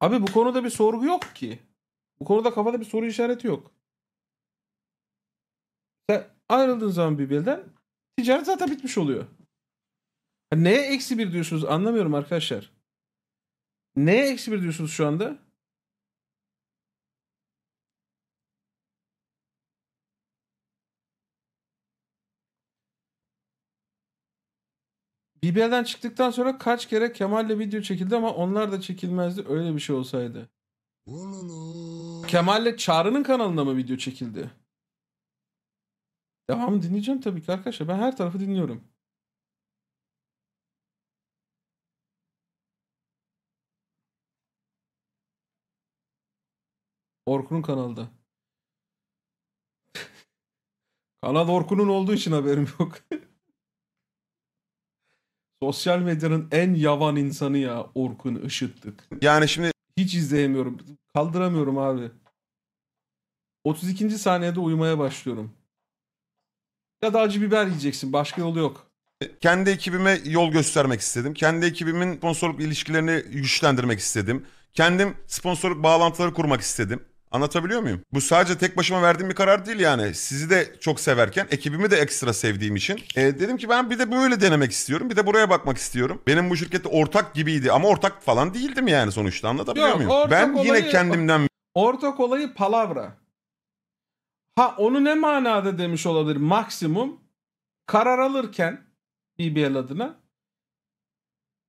Abi bu konuda bir sorgu yok ki. Bu konuda kafada bir soru işareti yok. Sen ayrıldığın zaman B B L'den ticaret zaten bitmiş oluyor. Neye eksi bir diyorsunuz anlamıyorum arkadaşlar. Neye eksi bir diyorsunuz şu anda? B B L'den çıktıktan sonra kaç kere Kemal'le video çekildi ama onlar da çekilmezdi öyle bir şey olsaydı. Kemal'le Çağrı'nın kanalına mı video çekildi? Devamı dinleyeceğim tabii ki arkadaşlar. Ben her tarafı dinliyorum. Orkun'un kanalda. Kanal Orkun'un olduğu için haberim yok. Sosyal medyanın en yavan insanı ya Orkun Işıttık. Yani şimdi hiç izleyemiyorum. Kaldıramıyorum abi. otuz ikinci saniyede uyumaya başlıyorum. Ya da acı biber yiyeceksin. Başka yolu yok. Kendi ekibime yol göstermek istedim. Kendi ekibimin sponsorluk ilişkilerini güçlendirmek istedim. Kendim sponsorluk bağlantıları kurmak istedim. Anlatabiliyor muyum? Bu sadece tek başıma verdiğim bir karar değil yani. Sizi de çok severken, ekibimi de ekstra sevdiğim için. E, dedim ki ben bir de böyle denemek istiyorum. Bir de buraya bakmak istiyorum. Benim bu şirkette ortak gibiydi ama ortak falan değildim yani sonuçta. Anlatabiliyor Yok, muyum? Ben olayı, yine kendimden... Ortak olayı palavra. Ha onu ne manada demiş olabilir? Maksimum karar alırken B B L adına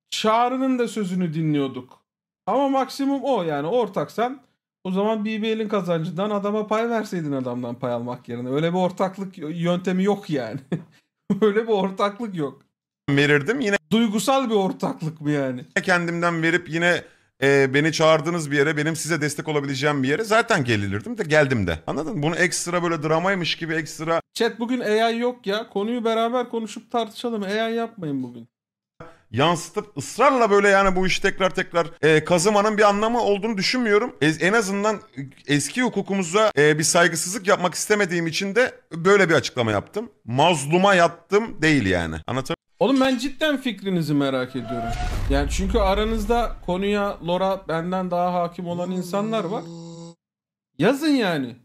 Çağrı'nın da sözünü dinliyorduk. Ama maksimum o yani ortaksan... O zaman B B L'in kazancından adama pay verseydin adamdan pay almak yerine. Öyle bir ortaklık yöntemi yok yani. Öyle bir ortaklık yok. Verirdim yine. Duygusal bir ortaklık mı yani? Kendimden verip yine e, beni çağırdığınız bir yere, benim size destek olabileceğim bir yere zaten gelirdim de geldim de. Anladın mı? Bunu ekstra böyle dramaymış gibi ekstra. Chat bugün A I yok ya. Konuyu beraber konuşup tartışalım. A I yapmayın bugün. Yansıtıp ısrarla böyle yani bu işi tekrar tekrar e, kazımanın bir anlamı olduğunu düşünmüyorum. E, en azından eski hukukumuza e, bir saygısızlık yapmak istemediğim için de böyle bir açıklama yaptım. Mazluma yattım değil yani. Anlatabiliyor muyum? Oğlum ben cidden fikrinizi merak ediyorum. Yani çünkü aranızda konuya, lora, benden daha hakim olan insanlar var. Yazın yani.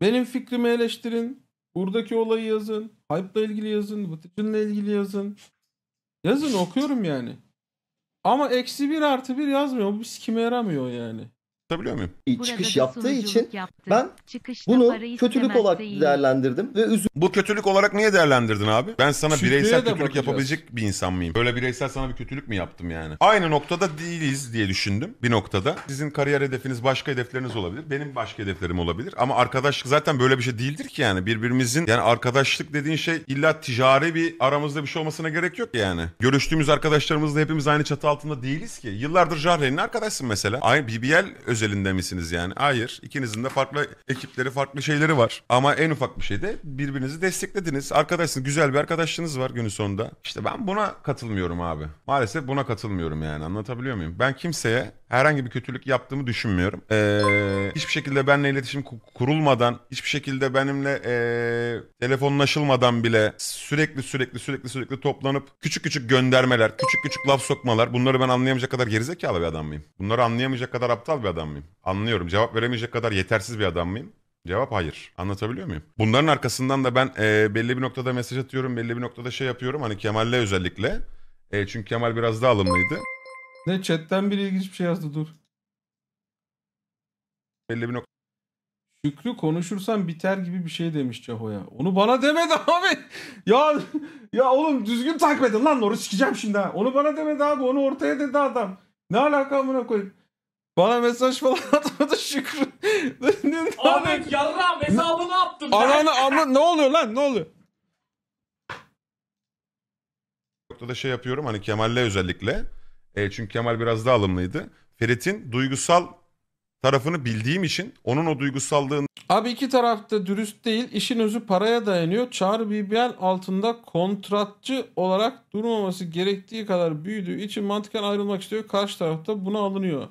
Benim fikrimi eleştirin. Buradaki olayı yazın. Hype'la ilgili yazın. Vıtıcın'la ilgili yazın. Yazın okuyorum yani. Ama eksi bir artı bir yazmıyor. Bu kime yaramıyor yani. Tutabiliyor muyum? Burada çıkış yaptığı için yaptı. Ben çıkışta bunu kötülük olarak değerlendirdim ve üzüldüm. Bu kötülük olarak niye değerlendirdin abi? Ben sana Sütlüğe bireysel kötülük bakacağız. Yapabilecek bir insan mıyım? Böyle bireysel sana bir kötülük mü yaptım yani? Aynı noktada değiliz diye düşündüm bir noktada. Sizin kariyer hedefiniz başka hedefleriniz olabilir. Benim başka hedeflerim olabilir. Ama arkadaşlık zaten böyle bir şey değildir ki yani. Birbirimizin yani arkadaşlık dediğin şey illa ticari bir aramızda bir şey olmasına gerek yok yani. Görüştüğümüz arkadaşlarımızla hepimiz aynı çatı altında değiliz ki. Yıllardır Jahrein'in arkadaşsın mesela. Aynı B B L özelinde misiniz yani? Hayır. İkinizin de farklı ekipleri, farklı şeyleri var. Ama en ufak bir şeyde birbirinizi desteklediniz. Arkadaşsınız. Güzel bir arkadaşlığınız var günün sonunda. İşte ben buna katılmıyorum abi. Maalesef buna katılmıyorum yani. Anlatabiliyor muyum? Ben kimseye herhangi bir kötülük yaptığımı düşünmüyorum. Ee, hiçbir şekilde benimle iletişim kurulmadan, hiçbir şekilde benimle ee, telefonlaşılmadan bile sürekli sürekli sürekli sürekli toplanıp küçük küçük göndermeler, küçük küçük laf sokmalar. Bunları ben anlayamayacak kadar gerizekalı bir adam mıyım? Bunları anlayamayacak kadar aptal bir adam mıyım? Anlıyorum. Cevap veremeyecek kadar yetersiz bir adam mıyım? Cevap hayır. Anlatabiliyor muyum? Bunların arkasından da ben e, belli bir noktada mesaj atıyorum, belli bir noktada şey yapıyorum. Hani Kemal'le özellikle. E, çünkü Kemal biraz daha alımlıydı. Ne chatten biri ilginç bir şey yazdı dur. Belli bir nokta. Şükrü konuşursan biter gibi bir şey demiş Ceho'ya. Onu bana demedi abi. Ya ya oğlum düzgün takip edin lan. Onu sikeceğim şimdi ha. Onu bana demedi abi. Onu ortaya dedi adam. Ne alaka buna koyayım. Bana mesaj falan atmadı Şükrü. Ahmet yarram hesabını yaptım. Ananı amın ne oluyor lan ne oluyor? Noktada şey yapıyorum hani Kemal'le özellikle. E, çünkü Kemal biraz daha alımlıydı. Ferit'in duygusal tarafını bildiğim için onun o duygusallığını... Abi iki tarafta dürüst değil. İşin özü paraya dayanıyor. Çağrı B B L altında kontratçı olarak durmaması gerektiği kadar büyüdüğü için mantıken ayrılmak istiyor. Karşı tarafta buna alınıyor.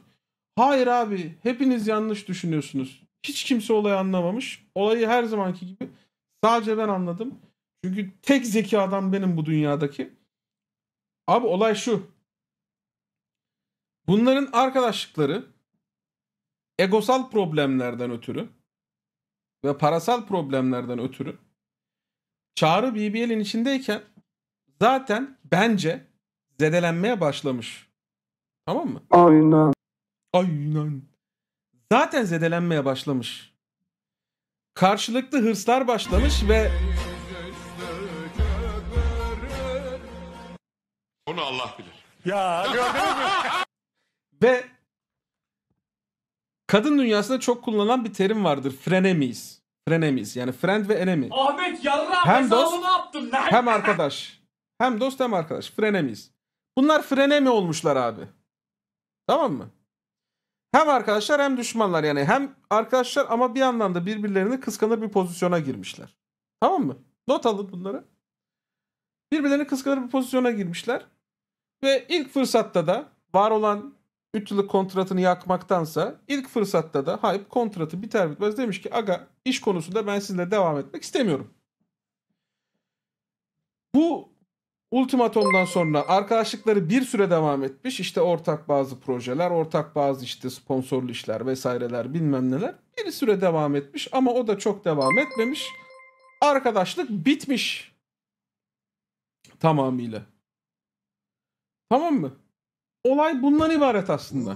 Hayır abi. Hepiniz yanlış düşünüyorsunuz. Hiç kimse olayı anlamamış. Olayı her zamanki gibi sadece ben anladım. Çünkü tek zeki adam benim bu dünyadaki. Abi olay şu. Bunların arkadaşlıkları egosal problemlerden ötürü ve parasal problemlerden ötürü Çağrı B B L'in içindeyken zaten bence zedelenmeye başlamış. Tamam mı? Aynen. Aynen. Zaten zedelenmeye başlamış. Karşılıklı hırslar başlamış ve onu Allah bilir. Ya gördün mü? Ve kadın dünyasında çok kullanılan bir terim vardır. Frenemies. Frenemies yani friend ve enemy. Ahmet yarra hem dost yaptım lan. Hem arkadaş. Hem dost hem arkadaş. Frenemies. Bunlar frenemi olmuşlar abi. Tamam mı? Hem arkadaşlar hem düşmanlar yani. Hem arkadaşlar ama bir anlamda birbirlerini kıskanır bir pozisyona girmişler. Tamam mı? Not alın bunları. Birbirlerini kıskanır bir pozisyona girmişler. Ve ilk fırsatta da var olan üç yıllık kontratını yakmaktansa ilk fırsatta da Hype kontratı biter bitmez demiş ki aga iş konusunda ben sizinle devam etmek istemiyorum. Bu ultimatomdan sonra arkadaşlıkları bir süre devam etmiş. İşte ortak bazı projeler, ortak bazı işte sponsorlu işler vesaireler bilmem neler. Bir süre devam etmiş ama o da çok devam etmemiş. Arkadaşlık bitmiş. Tamamıyla. Tamam mı? Olay bundan ibaret aslında.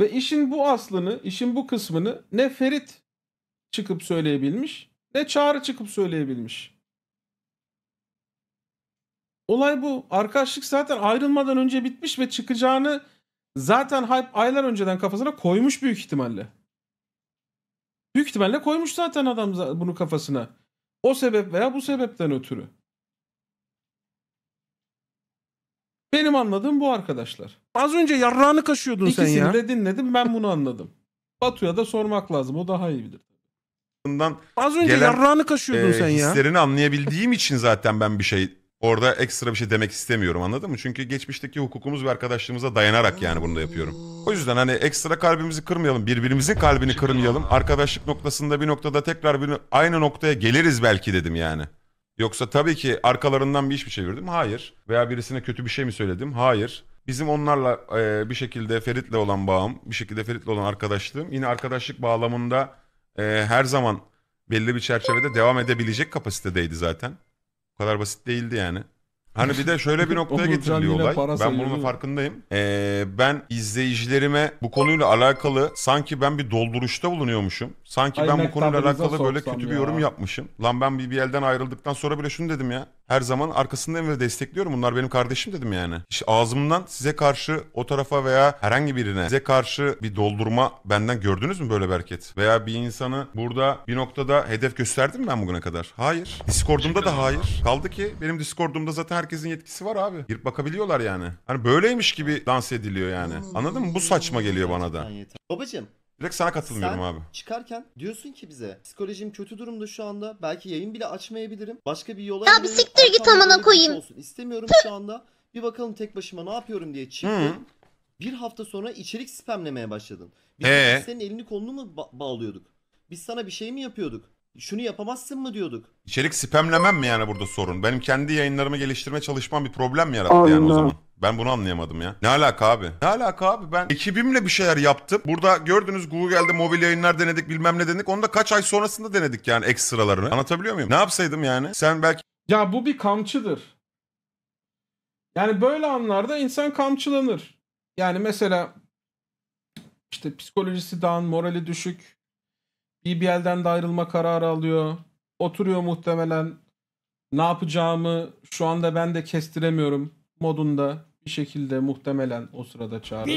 Ve işin bu aslını, işin bu kısmını ne Ferit çıkıp söyleyebilmiş, ne Çağrı çıkıp söyleyebilmiş. Olay bu. Arkadaşlık zaten ayrılmadan önce bitmiş ve çıkacağını zaten Hype aylar önceden kafasına koymuş büyük ihtimalle. Büyük ihtimalle koymuş zaten adam bunu kafasına. O sebep veya bu sebepten ötürü. Benim anladığım bu arkadaşlar. Az önce yarrağını kaşıyordun İkisini sen ya. İkisini de dinledim ben bunu anladım. Batu'ya da sormak lazım o daha iyi bilir. Az önce gelen, yarrağını kaşıyordun e, sen ya. Hislerini anlayabildiğim için zaten ben bir şey orada ekstra bir şey demek istemiyorum anladın mı? Çünkü geçmişteki hukukumuz ve arkadaşlığımıza dayanarak yani bunu da yapıyorum. O yüzden hani ekstra kalbimizi kırmayalım. Birbirimizin kalbini kırmayalım. Arkadaşlık noktasında bir noktada tekrar bir, aynı noktaya geliriz belki dedim yani. Yoksa tabii ki arkalarından bir iş mi çevirdim? Hayır. Veya birisine kötü bir şey mi söyledim? Hayır. Bizim onlarla e, bir şekilde Ferit'le olan bağım, bir şekilde Ferit'le olan arkadaşlığım yine arkadaşlık bağlamında e, her zaman belli bir çerçevede devam edebilecek kapasitedeydi zaten. Bu kadar basit değildi yani. Hani bir de şöyle bir noktaya getiriliyor olay. Ben sayıyorum. Bunun farkındayım. Ee, ben izleyicilerime bu konuyla alakalı sanki ben bir dolduruşta bulunuyormuşum. Sanki Ay, ben bu konuyla alakalı böyle kötü ya. bir yorum yapmışım. Lan ben B B L'den ayrıldıktan sonra bile şunu dedim ya. Her zaman arkasındayım ve destekliyorum. Bunlar benim kardeşim dedim yani. İşte ağzımdan size karşı o tarafa veya herhangi birine size karşı bir doldurma benden gördünüz mü böyle bereket? Veya bir insanı burada bir noktada hedef gösterdim ben bugüne kadar? Hayır. Discord'umda da hayır. Kaldı ki benim Discord'umda zaten herkesin yetkisi var abi. Girip bakabiliyorlar yani. Hani böyleymiş gibi dans ediliyor yani. Anladın mı? Bu saçma geliyor bana da. Babacığım. Direkt sana katılmıyorum sen abi. Çıkarken diyorsun ki bize psikolojim kötü durumda şu anda. Belki yayın bile açmayabilirim. Başka bir yola... Ya bir siktir git amına koyayım. İstemiyorum şu anda. Bir bakalım tek başıma ne yapıyorum diye çıktım. Hmm. Bir hafta sonra içerik spamlemeye başladın. Biz ee? senin elini kolunu mu ba bağlıyorduk? Biz sana bir şey mi yapıyorduk? Şunu yapamazsın mı diyorduk? İçerik spamlemem mi yani burada sorun? Benim kendi yayınlarımı geliştirme çalışmam bir problem mi yarattı Allah. yani o zaman? Ben bunu anlayamadım ya. Ne alaka abi? Ne alaka abi? Ben ekibimle bir şeyler yaptım. Burada gördünüz Google'de mobil yayınlar denedik bilmem ne denedik. Onu da kaç ay sonrasında denedik yani ekstralarını. Anlatabiliyor muyum? Ne yapsaydım yani? Sen belki... Ya bu bir kamçıdır. Yani böyle anlarda insan kamçılanır. Yani mesela işte psikolojisi dağın, morali düşük. B B L'den de ayrılma kararı alıyor. Oturuyor muhtemelen. Ne yapacağımı şu anda ben de kestiremiyorum modunda bir şekilde muhtemelen o sırada Çağrı.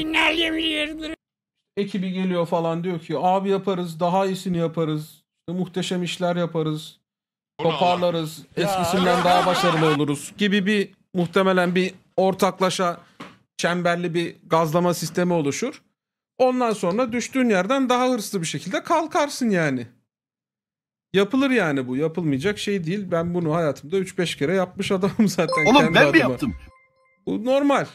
Ekibi geliyor falan diyor ki abi yaparız, daha iyisini yaparız, muhteşem işler yaparız, toparlarız, eskisinden daha başarılı oluruz gibi bir muhtemelen bir ortaklaşa çemberli bir gazlama sistemi oluşur. Ondan sonra düştüğün yerden daha hırslı bir şekilde kalkarsın yani. Yapılır yani bu, yapılmayacak şey değil. Ben bunu hayatımda üç beş kere yapmış adamım zaten. Oğlum kendi ben adıma. mi yaptım? Bu normal.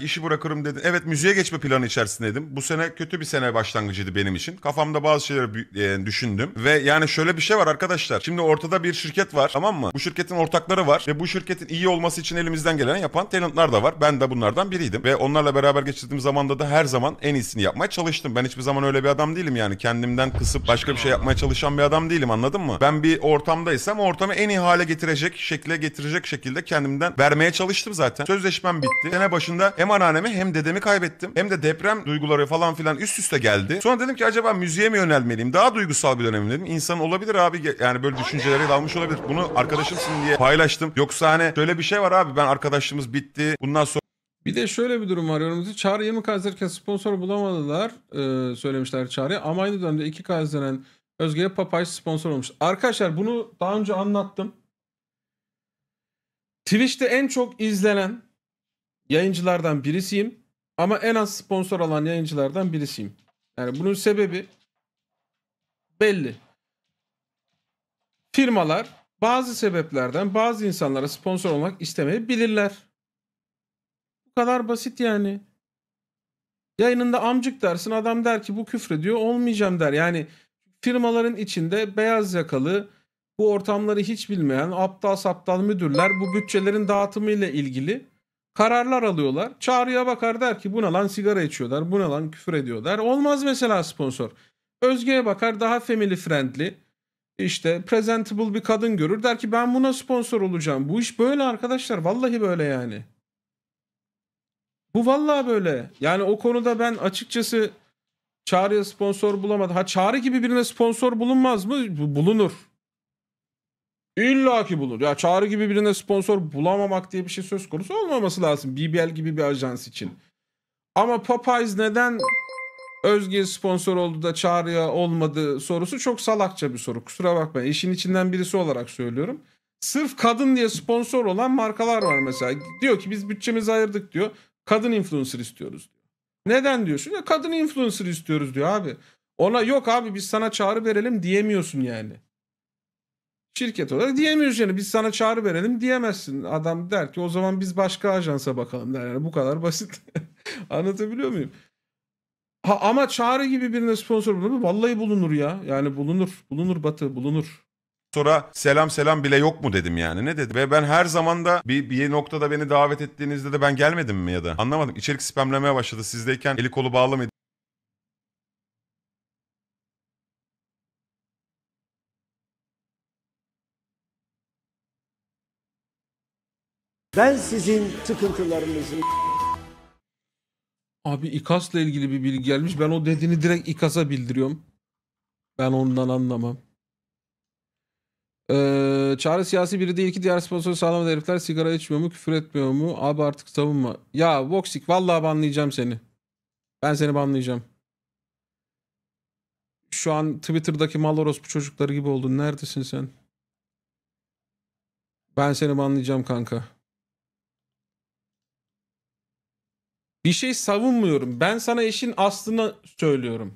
İşi bırakırım dedim. Evet, müziğe geçme planı içerisindeydim. Bu sene kötü bir sene başlangıcıydı benim için. Kafamda bazı şeyleri düşündüm. Ve yani şöyle bir şey var arkadaşlar. Şimdi ortada bir şirket var, tamam mı? Bu şirketin ortakları var. Ve bu şirketin iyi olması için elimizden geleni yapan talentlar da var. Ben de bunlardan biriydim. Ve onlarla beraber geçirdiğim zamanda da her zaman en iyisini yapmaya çalıştım. Ben hiçbir zaman öyle bir adam değilim yani. Kendimden kısıp başka bir şey yapmaya çalışan bir adam değilim, anladın mı? Ben bir ortamdaysam ortamı en iyi hale getirecek, şekle getirecek şekilde kendimden vermeye çalıştım zaten. Sözleşmem bitti. Sene başında hem anneannemi hem dedemi kaybettim. Hem de deprem duyguları falan filan üst üste geldi. Sonra dedim ki acaba müziğe mi yönelmeliyim? Daha duygusal bir dönem dedim. İnsan olabilir abi. Yani böyle düşüncelere dalmış olabilir. Bunu arkadaşımsın diye paylaştım. Yoksa hani şöyle bir şey var abi. Ben arkadaşlığımız bitti. Bundan sonra... Bir de şöyle bir durum var. Yorumumuzda Çağrı'yı mı kazanırken sponsor bulamadılar. Ee, söylemişler Çağrı'ya. Ama aynı dönemde iki kazanan Özge'ye Popeyes sponsor olmuş. Arkadaşlar bunu daha önce anlattım. Twitch'te en çok izlenen yayıncılardan birisiyim ama en az sponsor alan yayıncılardan birisiyim. Yani bunun sebebi belli. Firmalar bazı sebeplerden bazı insanlara sponsor olmak istemeyebilirler. Bu kadar basit yani. Yayınında amcık dersin, adam der ki bu küfrediyor, olmayacağım der. Yani firmaların içinde beyaz yakalı, bu ortamları hiç bilmeyen aptal saptal müdürler bu bütçelerin dağıtımıyla ilgili kararlar alıyorlar. Çağrı'ya bakar der ki buna lan sigara içiyorlar, buna lan küfür ediyorlar. Olmaz mesela sponsor. Özge'ye bakar, daha family friendly, işte presentable bir kadın görür. Der ki ben buna sponsor olacağım. Bu iş böyle arkadaşlar. Vallahi böyle yani. Bu vallahi böyle. Yani o konuda ben açıkçası Çağrı'ya sponsor bulamadım. Ha, Çağrı gibi birine sponsor bulunmaz mı? Bulunur. İlla ki bulur. Ya Çağrı gibi birine sponsor bulamamak diye bir şey söz konusu olmaması lazım B B L gibi bir ajans için. Ama Popeyes neden Özge sponsor oldu da Çağrı'ya olmadı sorusu çok salakça bir soru. Kusura bakmayın. İşin içinden birisi olarak söylüyorum. Sırf kadın diye sponsor olan markalar var mesela. Diyor ki biz bütçemizi ayırdık diyor. Kadın influencer istiyoruz diyor. Neden diyorsun? Ya kadın influencer istiyoruz diyor abi. Ona yok abi biz sana Çağrı verelim diyemiyorsun yani. Şirket olarak diyemiyorsun yani biz sana Çağrı verelim diyemezsin. Adam der ki o zaman biz başka ajansa bakalım der. Yani bu kadar basit. Anlatabiliyor muyum? Ha, ama Çağrı gibi birine sponsor bulunur mu? Vallahi bulunur ya. Yani bulunur. Bulunur Batı, bulunur. Sonra selam selam bile yok mu dedim yani. Ne dedi? Ve ben her zaman da bir, bir noktada beni davet ettiğinizde de ben gelmedim mi ya da? Anlamadım. İçerik spamlemeye başladı. Sizdeyken eli kolu bağlamaydı. Ben sizin sıkıntılarınızın... Abi İKAS'la ilgili bir bilgi gelmiş. Ben o dediğini direkt İKAS'a bildiriyorum. Ben ondan anlamam. Ee, Çağrı siyasi biri değil ki, diğer sponsor sağlam herifler sigara içmiyor mu, küfür etmiyor mu? Abi artık savunma. Ya Voxic vallahi banlayacağım seni. Ben seni banlayacağım. Şu an Twitter'daki Malorospu çocukları gibi oldun. Neredesin sen? Ben seni banlayacağım kanka. Bir şey savunmuyorum. Ben sana işin aslını söylüyorum.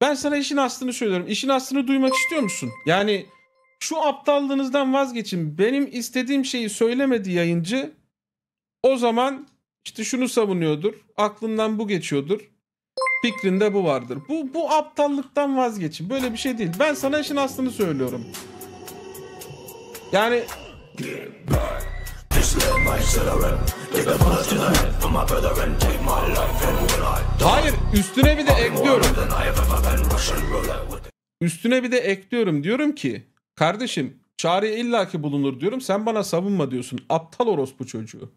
Ben sana işin aslını söylüyorum. İşin aslını duymak istiyor musun? Yani şu aptallığınızdan vazgeçin. Benim istediğim şeyi söylemedi yayıncı. O zaman işte şunu savunuyordur. Aklından bu geçiyordur. Fikrinde bu vardır. Bu, bu aptallıktan vazgeçin. Böyle bir şey değil. Ben sana işin aslını söylüyorum. Yani... Hayır, üstüne bir de ekliyorum. Üstüne bir de ekliyorum. Diyorum ki kardeşim çare illaki bulunur diyorum. Sen bana savunma diyorsun. Aptal orospu çocuğu.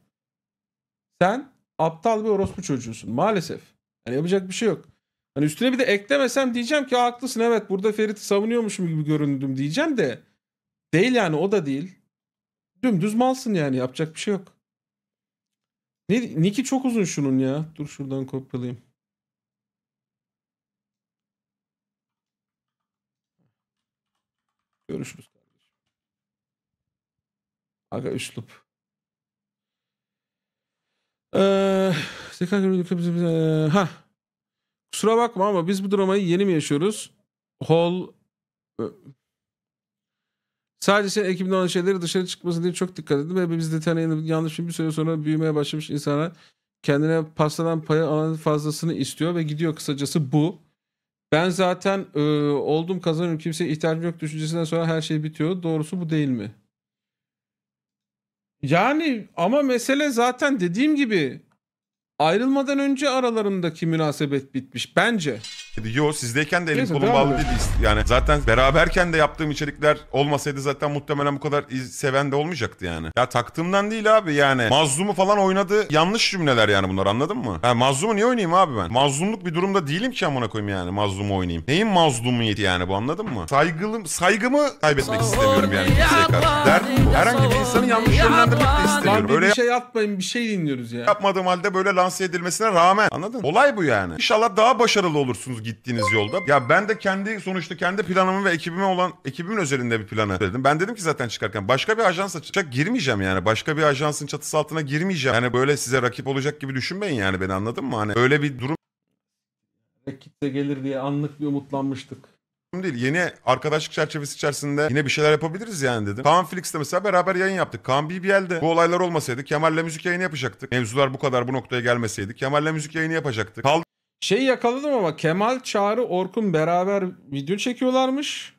Sen aptal bir orospu çocuğusun maalesef. Yani yapacak bir şey yok. Hani üstüne bir de eklemesem diyeceğim ki haklısın, evet burada Ferit'i savunuyormuşum gibi göründüm diyeceğim de değil yani, o da değil. Dümdüz malsın yani, yapacak bir şey yok. Ne, Nick'i çok uzun şunun ya. Dur şuradan kopyalayayım. Görüşürüz kardeşim. Aga üslup. Ee, ha. Kusura bakma ama biz bu dramayı yeni mi yaşıyoruz? Hol... Sadece senin ekibinde olan şeyleri dışarı çıkmasın diye çok dikkat edin ve biz detaylı yanlış bir süre sonra büyümeye başlamış insanlar kendine pastadan payı alan fazlasını istiyor ve gidiyor, kısacası bu. Ben zaten e, oldum kazanıyorum kimseye ihtiyacım yok düşüncesinden sonra her şey bitiyor. Doğrusu bu değil mi? Yani ama mesele zaten dediğim gibi ayrılmadan önce aralarındaki münasebet bitmiş bence. Yo, sizdeyken de elim kolum bağlı değildi. Yani zaten beraberken de yaptığım içerikler olmasaydı zaten muhtemelen bu kadar iz seven de olmayacaktı yani. Ya taktığımdan değil abi yani. Mazlumu falan oynadı. Yanlış cümleler yani bunlar, anladın mı? Ha, mazlumu niye oynayayım abi ben? Mazlumluk bir durumda değilim ki amına koyayım yani. Mazlumu oynayayım. Neyin mazlumiyeti yani bu, anladın mı? Saygılım, saygımı kaybetmek istemiyorum yani. Derdim bu. Herhangi bir insanı yanlış yönlendirmek de istemiyorum. Böyle bir şey atmayın, bir şey dinliyoruz ya. Yapmadığım halde böyle lanse edilmesine rağmen, anladın mı? Olay bu yani. İnşallah daha başarılı olursunuz gittiğiniz yolda. Ya ben de kendi sonuçta kendi planımı ve ekibime olan ekibimin özelinde bir planı dedim. Ben dedim ki zaten çıkarken başka bir ajansa girmeyeceğim yani. Başka bir ajansın çatısı altına girmeyeceğim. Yani böyle size rakip olacak gibi düşünmeyin yani, beni anladın mı? Hani böyle bir durum kitle gelir diye anlık bir umutlanmıştık. Değil. Yeni arkadaşlık çerçevesi içerisinde yine bir şeyler yapabiliriz yani dedim. Kaan Flix'te mesela beraber yayın yaptık. Kaan B B L'de bu olaylar olmasaydı Kemal'le müzik yayını yapacaktık. Mevzular bu kadar bu noktaya gelmeseydi Kemal'le müzik yayını yapacaktık. Kaldı. Şeyi yakaladım ama Kemal, Çağrı, Orkun beraber video çekiyorlarmış.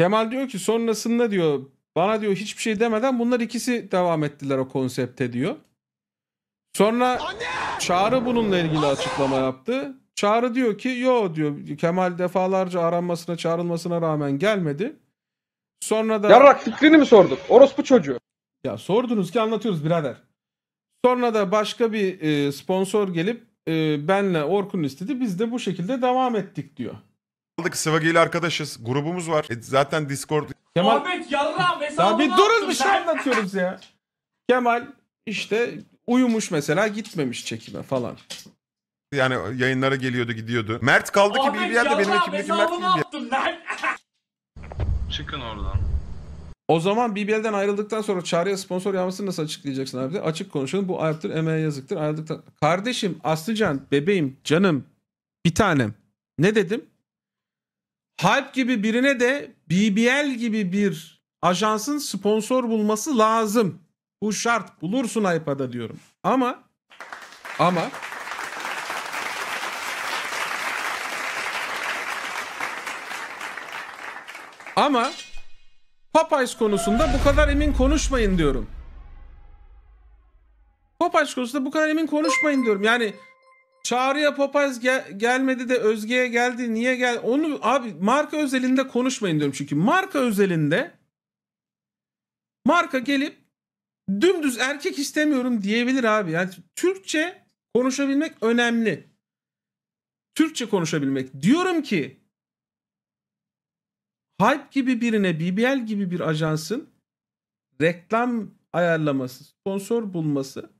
Kemal diyor ki sonrasında diyor bana diyor hiçbir şey demeden bunlar ikisi devam ettiler o konsepte diyor. Sonra anne! Çağrı bununla ilgili anne! Açıklama yaptı. Çağrı diyor ki yo diyor Kemal defalarca aranmasına çağrılmasına rağmen gelmedi. Sonra da... Yarrak fikrini mi sorduk? Orospu çocuğu. Ya sordunuz ki anlatıyoruz birader. Sonra da başka bir e, sponsor gelip e, benle Orkun istedi. Biz de bu şekilde devam ettik diyor. Swaggy ile arkadaşız. Grubumuz var. E, zaten Discord... Kemal... Ahmet yarrağım hesabını bir durun, bir şey anlatıyoruz ya. Kemal işte uyumuş mesela, gitmemiş çekime falan. Yani yayınlara geliyordu, gidiyordu. Mert kaldı ki bir yerde benim ekibimdeki Mert gibi. Çıkın oradan. O zaman B B L'den ayrıldıktan sonra Çağrı'ya sponsor yapmasını nasıl açıklayacaksın abi? Açık konuşalım. Bu ayıptır, emeğe yazıktır. Ayrıldıktan... Kardeşim, Aslıcan, bebeğim, canım, bir tanem. Ne dedim? Hype gibi birine de B B L gibi bir ajansın sponsor bulması lazım. Bu şart. Bulursun Hype'da diyorum. Ama ama Ama Popeyes konusunda bu kadar emin konuşmayın diyorum. Popeyes konusunda bu kadar emin konuşmayın diyorum. Yani Çağrı'ya Popeyes gel gelmedi de Özge'ye geldi. Niye gel? Onu abi marka özelinde konuşmayın diyorum. Çünkü marka özelinde marka gelip dümdüz erkek istemiyorum diyebilir abi. Yani Türkçe konuşabilmek önemli. Türkçe konuşabilmek. Diyorum ki Hype gibi birine, B B L gibi bir ajansın reklam ayarlaması, sponsor bulması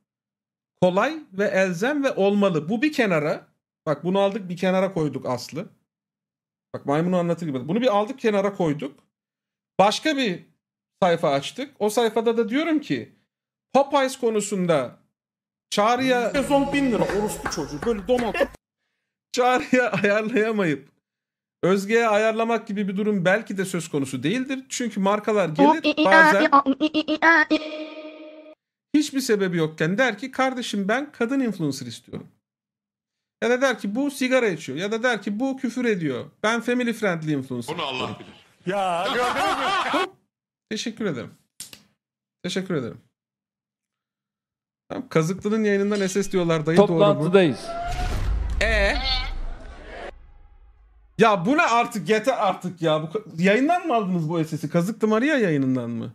kolay ve elzem ve olmalı. Bu bir kenara. Bak bunu aldık bir kenara koyduk Aslı. Bak maymunu anlatır gibi. Bunu bir aldık kenara koyduk. Başka bir sayfa açtık. O sayfada da diyorum ki Popeyes konusunda Çağrı'ya bin lira orospu çocuğu böyle domates. Çağrı'ya ayarlayamayıp Özge'ye ayarlamak gibi bir durum belki de söz konusu değildir. Çünkü markalar gelir bazen hiçbir sebebi yokken der ki kardeşim ben kadın influencer istiyorum. Ya da der ki bu sigara içiyor. Ya da der ki bu küfür ediyor. Ben family friendly influencer. Bunu Allah bilir. Ya gördün mü? Teşekkür ederim. Teşekkür ederim. Tamam, Kazıklı'nın yayınından S S diyorlar dayı, toplantıdayız. Doğru mu? Ee? Ya bu ne artık, yeter artık ya. Bu, yayından mı aldınız bu S S'i? Kazıklı Maria yayınından mı?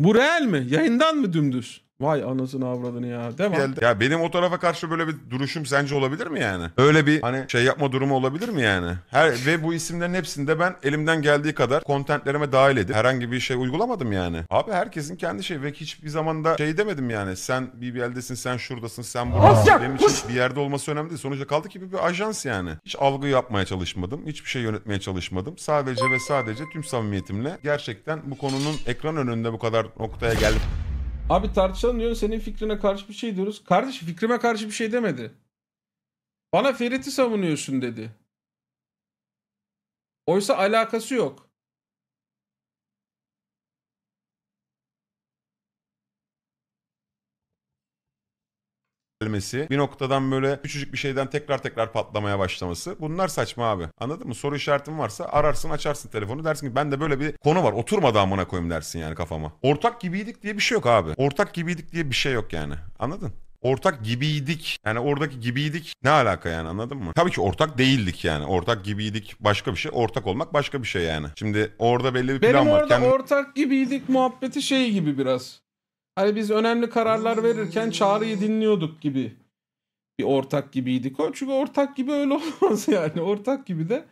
Bu real mi? Yayından mı dümdüz? Vay anasını avradını ya. Değil mi? Ya benim o tarafa karşı böyle bir duruşum sence olabilir mi yani? Öyle bir hani şey yapma durumu olabilir mi yani? Her ve bu isimlerin hepsinde ben elimden geldiği kadar kontentlerime dahil edip herhangi bir şey uygulamadım yani. Abi herkesin kendi şeyi ve hiçbir zaman da şey demedim yani. Sen B B L'desin, sen şuradasın, sen buradasın. Benim için bir yerde olması önemli değil. Sonuçta kaldı ki bir, bir ajans yani. Hiç algı yapmaya çalışmadım. Hiçbir şey yönetmeye çalışmadım. Sadece ve sadece tüm samimiyetimle gerçekten bu konunun ekran önünde bu kadar noktaya geldim. Abi tartışalım diyorsun, senin fikrine karşı bir şey diyoruz. Kardeşim fikrime karşı bir şey demedi. Bana Ferit'i savunuyorsun dedi. Oysa alakası yok. Bir noktadan böyle küçücük bir şeyden tekrar tekrar patlamaya başlaması. Bunlar saçma abi. Anladın mı? Soru işaretin varsa ararsın, açarsın telefonu, dersin ki ben de böyle bir konu var. Oturmadan amına koyayım dersin yani kafama. Ortak gibiydik diye bir şey yok abi. Ortak gibiydik diye bir şey yok yani. Anladın? Ortak gibiydik. Yani oradaki gibiydik ne alaka yani, anladın mı? Tabii ki ortak değildik yani. Ortak gibiydik başka bir şey. Ortak olmak başka bir şey yani. Şimdi orada belli bir plan var. Benim orada Kendim... ortak gibiydik muhabbeti şey gibi biraz. Hani biz önemli kararlar verirken Çağrı'yı dinliyorduk gibi bir ortak gibiydik. O çünkü ortak gibi öyle olmaz yani. Ortak gibi de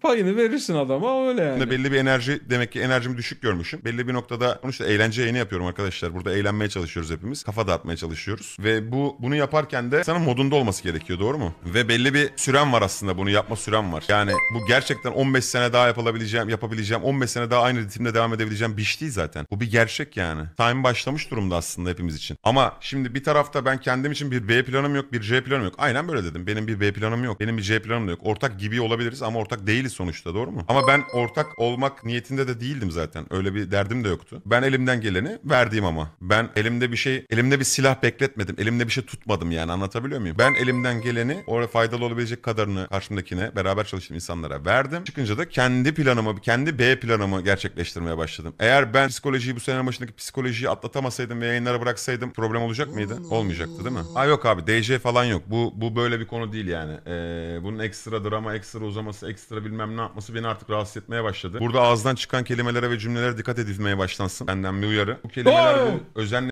payını verirsin adama öyle yani. Belli bir enerji, demek ki enerjimi düşük görmüşüm. Belli bir noktada sonuçta eğlence yayını yapıyorum arkadaşlar. Burada eğlenmeye çalışıyoruz hepimiz. Kafa dağıtmaya çalışıyoruz. Ve bu bunu yaparken de insanın modunda olması gerekiyor, doğru mu? Ve belli bir süren var aslında, bunu yapma süren var. Yani bu gerçekten on beş sene daha yapılabileceğim, yapabileceğim, on beş sene daha aynı ritimle devam edebileceğim bir iş değil zaten. Bu bir gerçek yani. Time başlamış durumda aslında hepimiz için. Ama şimdi bir tarafta ben kendim için bir B planım yok, bir C planım yok. Aynen böyle dedim. Benim bir B planım yok, benim bir C planım da yok. Ortak gibi olabiliriz ama ortak değil. Değiliz sonuçta, doğru mu? Ama ben ortak olmak niyetinde de değildim zaten. Öyle bir derdim de yoktu. Ben elimden geleni verdiğim ama. Ben elimde bir şey, elimde bir silah bekletmedim. Elimde bir şey tutmadım yani, anlatabiliyor muyum? Ben elimden geleni, orada faydalı olabilecek kadarını karşımdakine, beraber çalıştığım insanlara verdim. Çıkınca da kendi planımı, kendi B planımı gerçekleştirmeye başladım. Eğer ben psikolojiyi, bu sene başındaki psikolojiyi atlatamasaydım ve yayınlara bıraksaydım problem olacak mıydı? Olmayacaktı değil mi? Aa yok abi, D C falan yok. Bu, bu böyle bir konu değil yani. Ee, bunun ekstra drama, ekstra uzaması, ekstra bilmem ne yapması beni artık rahatsız etmeye başladı. Burada ağızdan çıkan kelimelere ve cümlelere dikkat edilmeye başlansın. Benden bir uyarı. Bu kelimeler bu özenle...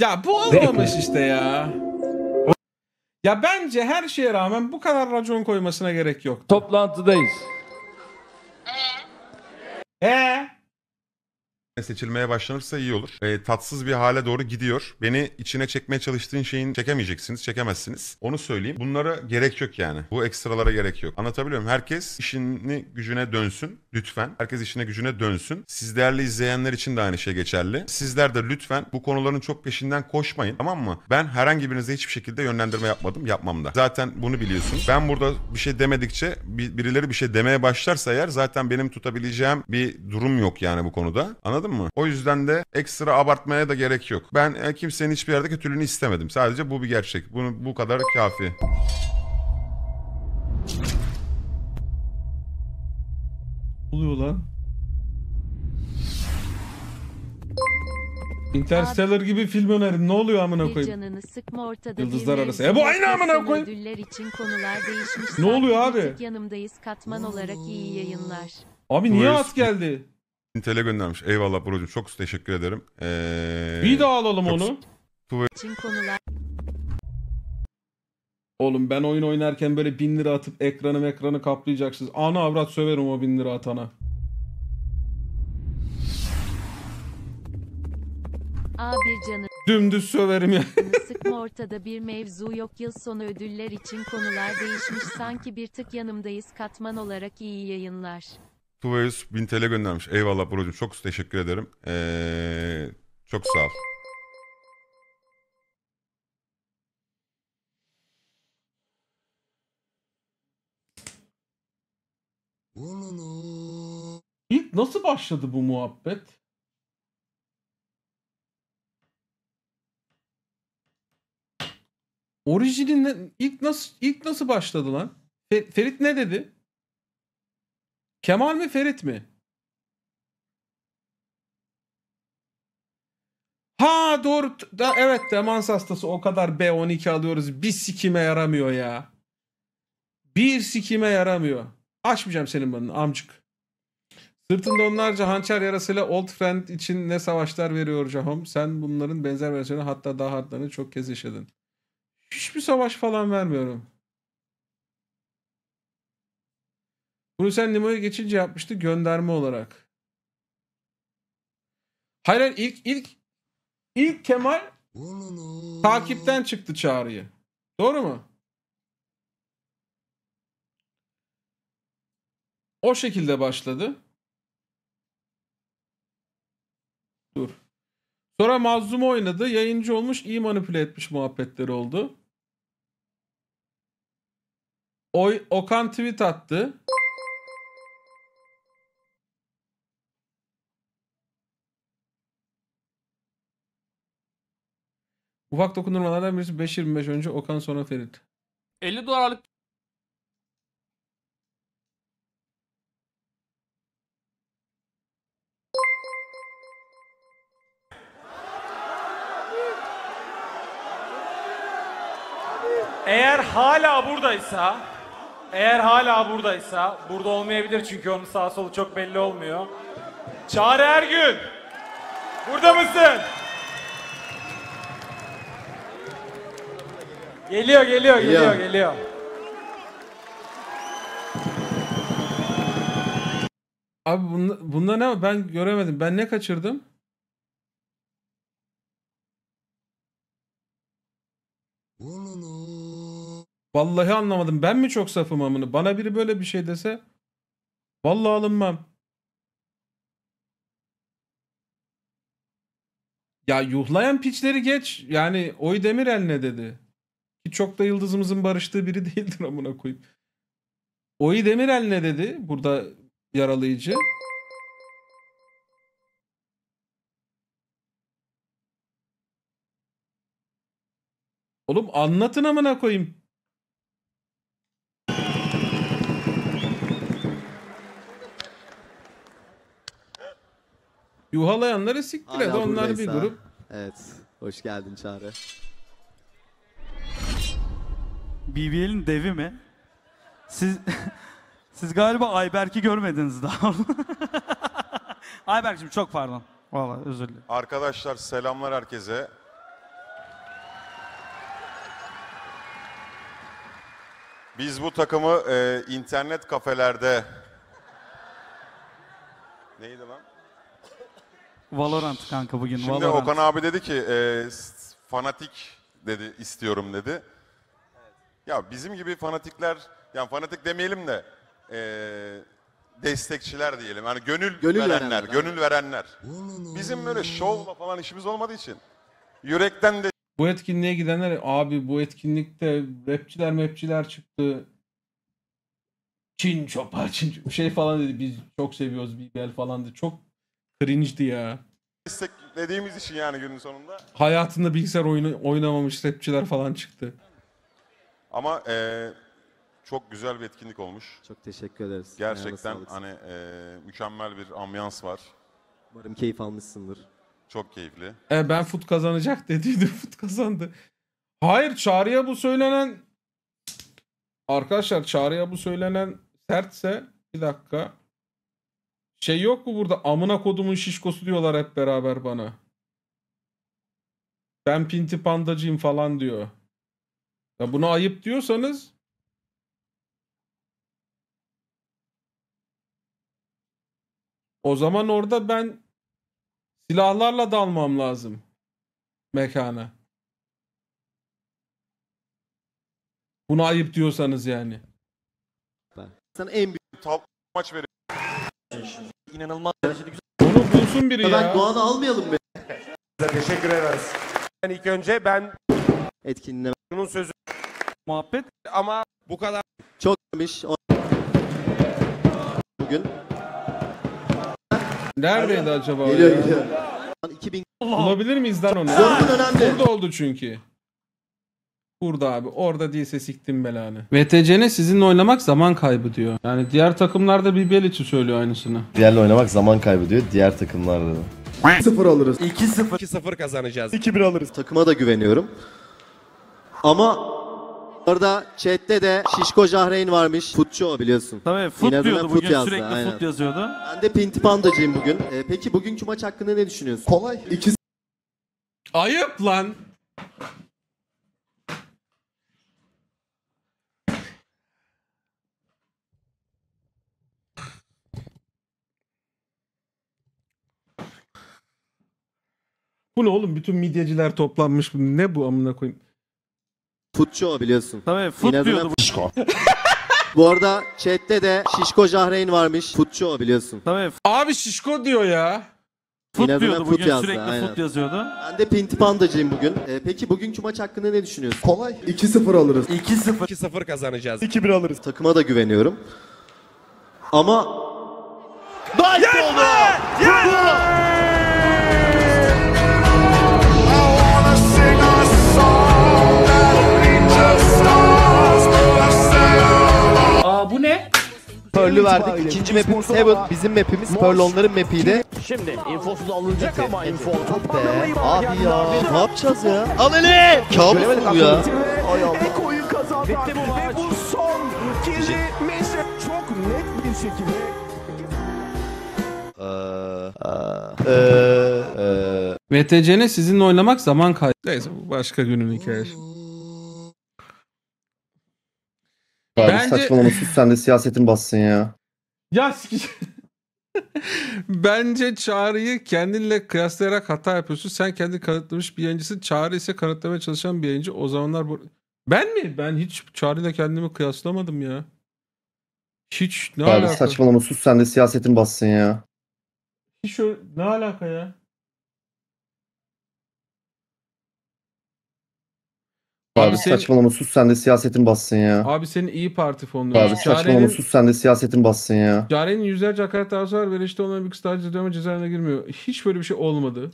Ya bu olmamış işte ya. Ya bence her şeye rağmen bu kadar racon koymasına gerek yok. Toplantıdayız. Eee? Seçilmeye başlanırsa iyi olur. E, tatsız bir hale doğru gidiyor. Beni içine çekmeye çalıştığın şeyin çekemeyeceksiniz, çekemezsiniz. Onu söyleyeyim. Bunlara gerek yok yani. Bu ekstralara gerek yok. Anlatabiliyor muyum? Herkes işini gücüne dönsün. Lütfen. Herkes işine gücüne dönsün. Siz değerli izleyenler için de aynı şey geçerli. Sizler de lütfen bu konuların çok peşinden koşmayın. Tamam mı? Ben herhangi birinize hiçbir şekilde yönlendirme yapmadım. Yapmam da. Zaten bunu biliyorsunuz. Ben burada bir şey demedikçe birileri bir şey demeye başlarsa eğer zaten benim tutabileceğim bir durum yok yani bu konuda. Anladın mı? O yüzden de ekstra abartmaya da gerek yok. Ben kimsenin hiçbir yerde kötülüğünü istemedim. Sadece bu bir gerçek. Bunu, bu kadar kafi. Oluyor lan. Interstellar gibi film önerim. Ne oluyor amına koyayım? Yıldızlar arası. E bu aynı amına koyayım. Ne oluyor abi? Yanımdayız katman olarak iyi yayınlar. Abi niye at geldi? bin T L göndermiş. Eyvallah brocum, çok teşekkür ederim. Ee, bir daha alalım onu. Oğlum ben oyun oynarken böyle bin lira atıp ekranı ekranı kaplayacaksınız. Ana avrat söverim o bin lira atana. Abi canım. Dümdüz söverim ya. Sıkma, ortada bir mevzu yok. Yıl sonu ödüller için konular değişmiş. Sanki bir tık yanımdayız. Katman olarak iyi yayınlar. Tuveus bin T L göndermiş. Eyvallah brocum, çok teşekkür ederim. Ee, çok sağ ol. İlk nasıl başladı bu muhabbet? Orijinin ilk nasıl ilk nasıl başladı lan? Fer Ferit ne dedi? Kemal mi Ferit mi? Ha doğru da, evet, demans hastası o kadar B on iki alıyoruz. Bir sikime yaramıyor ya. Bir sikime yaramıyor. Açmayacağım senin bana amcık. Sırtında onlarca hançer yarasıyla old friend için ne savaşlar veriyor Cahom. Sen bunların benzer versiyonu, hatta daha hardlarını çok kez yaşadın. Hiçbir savaş falan vermiyorum. Bunu sen Nimo'ya geçince yapmıştı gönderme olarak. Hayır, hayır ilk ilk ilk Kemal takipten çıktı Çağrı'yı. Doğru mu? O şekilde başladı. Dur. Sonra mazlumu oynadı, yayıncı olmuş, iyi manipüle etmiş muhabbetleri oldu. Oy, Okan tweet attı. Ufak dokundurmalardan birisi beş yirmi beş önce Okan, sonra Ferit. elli dolarlık. Eğer hala buradaysa, eğer hala buradaysa, burada olmayabilir çünkü onun sağ solu çok belli olmuyor. Çağrı Ergün, burada mısın? Geliyor, geliyor, geliyor, geliyor. Abi bunda, bunda ne? Ben göremedim. Ben ne kaçırdım? Vallahi anlamadım. Ben mi çok safım amını? Bana biri böyle bir şey dese vallahi alınmam. Ya yuhlayan piçleri geç. Yani Oy Demirel ne dedi? Ki çok da yıldızımızın barıştığı biri değildir amına koyayım. Oy Demirel ne dedi? Burada yaralayıcı. Oğlum anlatın amına koyayım. Yuhalayanları siktir et, onlar bir grup. Evet, hoş geldin Çağrı. B B L'in devi mi? Siz siz galiba Ayberk'i görmediniz daha. Ayberk'cim çok pardon. Vallahi özür dilerim. Arkadaşlar selamlar herkese. Biz bu takımı e, internet kafelerde... Neydi lan? Valorant kanka bugün. Şimdi Valorant. Okan abi dedi ki e, fanatik dedi, istiyorum dedi. Evet. Ya bizim gibi fanatikler, yani fanatik demeyelim de e, destekçiler diyelim. Yani gönül, gönül verenler, verenler, gönül verenler. Bizim böyle şovla falan işimiz olmadığı için yürekten de... Bu etkinliğe gidenler, abi bu etkinlikte rapçiler mepçiler çıktı. Çin çopa, çin şey falan dedi, biz çok seviyoruz B B L falan dedi. Çok cringe'di ya. Desteklediğimiz için yani günün sonunda. Hayatında bilgisayar oyunu oynamamış rapçiler falan çıktı. Ama e, çok güzel bir etkinlik olmuş. Çok teşekkür ederiz. Gerçekten hani e, mükemmel bir ambiyans var. Umarım keyif almışsındır. Çok keyifli. E, ben fut kazanacak dediydi, fut kazandı. Hayır, Çağrı'ya bu söylenen... Arkadaşlar Çağrı'ya bu söylenen sertse... Bir dakika. Şey yok mu burada? Amına kodumun şişkosu diyorlar hep beraber bana. Ben pinti pandacıyım falan diyor. Ya buna ayıp diyorsanız o zaman orada ben silahlarla dalmam lazım mekana. Buna ayıp diyorsanız yani. Ben sana en büyük top maç veriyorum. İnanılmaz derecede güzel. Bunu bulsun biri ben ya. Ben Doğan'ı almayalım be. Teşekkür ederiz. Ben ilk önce ben etkinliğe bunun sözü muhabbet ama bu kadar çok demiş bugün. Neredeydi Aynen. acaba? Geliyor ya? Geliyor. iki bin Olabilir miyiz lan onu? Zorun önemli. Burada oldu çünkü. Burada abi. Orada değilse siktim belanı. V T C'ne sizinle oynamak zaman kaybı diyor. Yani diğer takımlarda B B L için söylüyor aynısını. Diğerle oynamak zaman kaybı diyor. Diğer takımlarda da. sıfır alırız. iki sıfır. iki sıfır kazanacağız. iki bir alırız. Takıma da güveniyorum. Ama orada chatte de Şişko Jahrein varmış. Futçu o biliyorsun. Tabii fut İnadına diyordu fut bugün yazdı. Sürekli Aynen. fut yazıyordu. Ben de pinti pandacıyım bugün. Ee, peki bugünkü maç hakkında ne düşünüyorsun? Kolay. İki... Ayıp lan. Bu ne oğlum? Bütün midyeciler toplanmış. Ne bu amına koyayım? Futçu o biliyorsun. Tabii fut İnadına diyordu bu. Şişko. Bu arada chatte de Şişko Jahrein varmış. Futçu o biliyorsun. Tabii. Abi Şişko diyor ya. Fut İnadına diyordu fut bugün yazdı. Sürekli Aynen. fut yazıyordu. Ben de pinti pandacıyım bugün. Ee, peki bugünkü maç hakkında ne düşünüyorsun? Kolay. iki sıfır alırız. iki sıfır. iki sıfır kazanacağız. iki bir alırız. Takıma da güveniyorum. Ama... Nice oldu! Yes! Bu ne? Pearl'ü verdik. İkinci mapimiz Heaven. Bizim mapimiz Pearl, onların mapiydi. Şimdi infosuz alınacak ama info top be. Abi ya ne yapacağız ya? Al ele! Kabus bu ya. Ek oyun kazandı. Ve bu son ikili mesaj çok net bir şekilde. V T C'ne sizinle oynamak zaman kaybı. Neyse bu başka günün hikayesi. Abi bence... saçmalama sus sen de siyasetin bassın ya. Ya bence Çağrı'yı kendinle kıyaslayarak hata yapıyorsun. Sen kendini kanıtlamış bir yayıncısın. Çağrı ise kanıtlamaya çalışan bir yayıncı. O zamanlar bu... Ben mi? Ben hiç Çağrı'yla kendimi kıyaslamadım ya. Hiç ne abi alaka? Abi saçmalama sus sen de siyasetin bassın ya. Hiç öyle... ne alaka ya? Abi, abi senin... saçmalama sus sen de siyasetin bassın ya. Abi senin iyi parti fonlu. Abi saçmalama sus sen de siyasetin bassın ya. Çağrı'nın yüzlerce hakaret tarzı var ve işte onların bir kısmı taciz ediyor ama cezaevine girmiyor. Hiç böyle bir şey olmadı.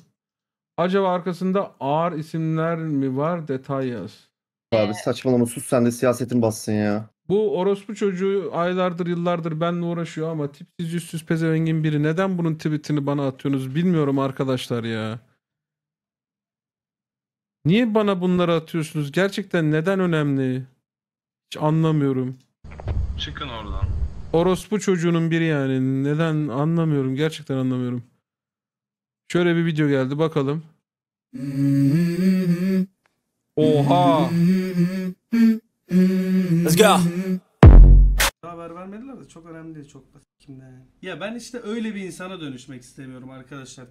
Acaba arkasında ağır isimler mi var? Detay yaz. Abi saçmalama sus sen de siyasetin bassın ya. Bu orospu çocuğu aylardır yıllardır benimle uğraşıyor ama tipsiz yüzsüz pezevengin biri. Neden bunun tweetini bana atıyorsunuz bilmiyorum arkadaşlar ya. Niye bana bunları atıyorsunuz? Gerçekten neden önemli? Hiç anlamıyorum. Çıkın oradan. Orospu çocuğunun biri yani. Neden anlamıyorum. Gerçekten anlamıyorum. Şöyle bir video geldi bakalım. Oha. Let's go. Haber vermediler de çok önemli değil, çok basit kimden. Ya ben işte öyle bir insana dönüşmek istemiyorum arkadaşlar.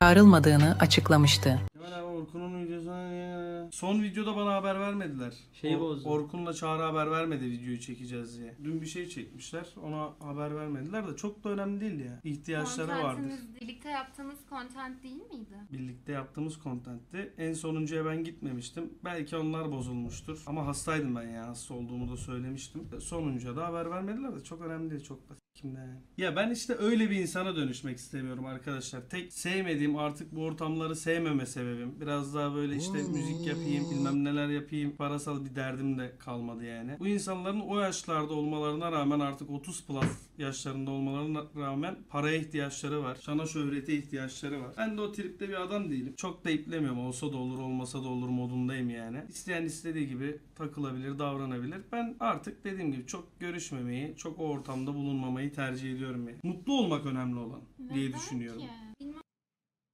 Çağrılmadığını açıklamıştı. Kemal abi Orkun'un videosuna... Son videoda bana haber vermediler. Şey bozdu. Orkun'la Çağrı haber vermedi videoyu çekeceğiz diye. Dün bir şey çekmişler, ona haber vermediler de çok da önemli değil ya. İhtiyaçları vardı. Birlikte yaptığımız content değil miydi? Birlikte yaptığımız contentti. En sonuncuya ben gitmemiştim. Belki onlar bozulmuştur. Ama hastaydım ben ya, hasta olduğumu da söylemiştim. Sonuncuya da haber vermediler de çok önemli değil, çok basit kimden. Ya ben işte öyle bir insana dönüşmek istemiyorum arkadaşlar. Tek sevmediğim, artık bu ortamları sevmeme sebebim. Biraz daha böyle işte müzik yapayım, bilmem neler yapayım, parasal bir derdim de kalmadı yani. Bu insanların o yaşlarda olmalarına rağmen, artık otuz plus yaşlarında olmalarına rağmen paraya ihtiyaçları var. Şana şöhrete ihtiyaçları var. Ben de o tripte bir adam değilim. Çok da iplemiyorum. Olsa da olur, olmasa da olur modundayım yani. İsteyen istediği gibi takılabilir, davranabilir. Ben artık dediğim gibi çok görüşmemeyi, çok o ortamda bulunmamayı olmayı tercih ediyorum. Yani. Mutlu olmak önemli olan neden diye düşünüyorum.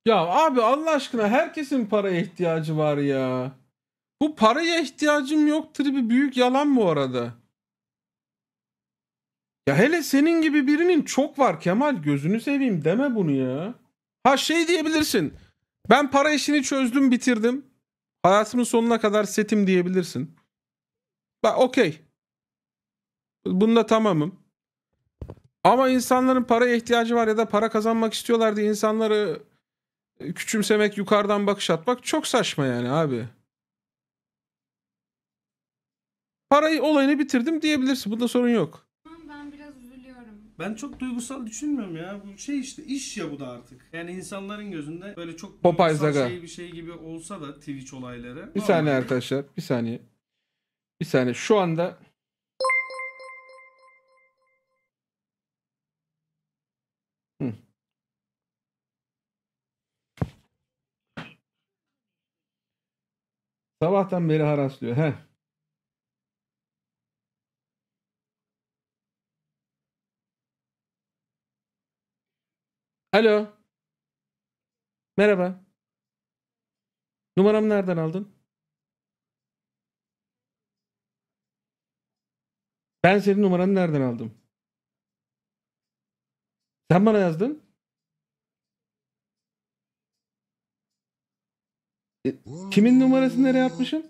Ya abi Allah aşkına herkesin paraya ihtiyacı var ya. Bu paraya ihtiyacım yok tribi büyük yalan bu arada. Ya hele senin gibi birinin çok var Kemal, gözünü seveyim deme bunu ya. Ha şey diyebilirsin. Ben para işini çözdüm, bitirdim. Hayatımın sonuna kadar setim diyebilirsin. Bak okey. Bunda tamamım. Ama insanların paraya ihtiyacı var ya da para kazanmak istiyorlar diye insanları küçümsemek, yukarıdan bakış atmak çok saçma yani abi. Parayı olayını bitirdim diyebilirsin. Bunda sorun yok. Ben biraz üzülüyorum. Ben çok duygusal düşünmüyorum ya. Bu şey işte iş ya bu da artık. Yani insanların gözünde böyle çok duygusal şey bir şey gibi olsa da Twitch olayları. Bir saniye arkadaşlar. Bir saniye. Bir saniye. Şu anda Hı. sabahtan beri haraslıyor. He. Alo. Merhaba. Numaramı nereden aldın? Ben senin numaranı nereden aldım? Sen bana yazdın. E, kimin numarasını nereye atmışım?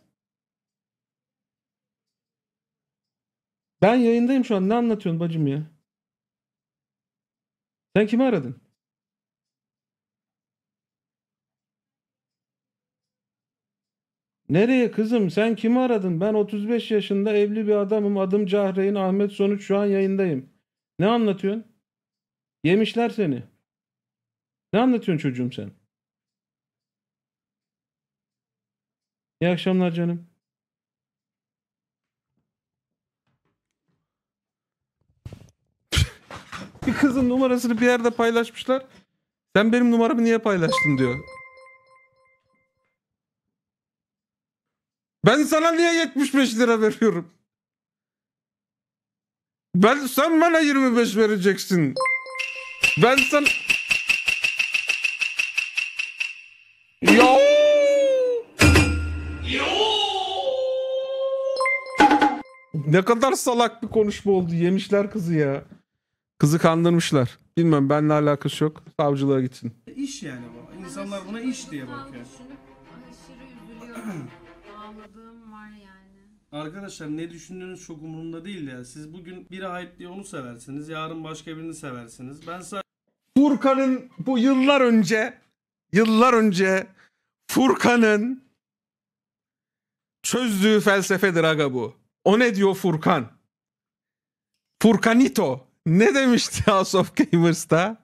Ben yayındayım şu an. Ne anlatıyorsun bacım ya? Sen kimi aradın? Nereye kızım? Sen kimi aradın? Ben otuz beş yaşında evli bir adamım. Adım Jahrein Ahmet Sonuç. Şu an yayındayım. Ne anlatıyorsun? Yemişler seni. Ne anlatıyorsun çocuğum sen? İyi akşamlar canım. Bir kızın numarasını bir yerde paylaşmışlar. Sen benim numaramı niye paylaştın diyor. Ben sana niye yetmiş beş lira veriyorum? Ben sen bana yirmi beş vereceksin. Ben sana... Yo! Yo! Ne kadar salak bir konuşma oldu. Yemişler kızı ya. Kızı kandırmışlar. Bilmem benimle alakası yok. Savcılığa gitsin. İş yani bu. İnsanlar buna iş diye bakıyor. Arkadaşlar ne düşündüğünüz çok umurumda değil ya. Siz bugün biri hype diye onu seversiniz. Yarın başka birini seversiniz. Ben sadece... Furkan'ın bu yıllar önce yıllar önce Furkan'ın çözdüğü felsefedir aga bu. O ne diyor Furkan? Furkanito. Ne demişti House of Gamers'ta?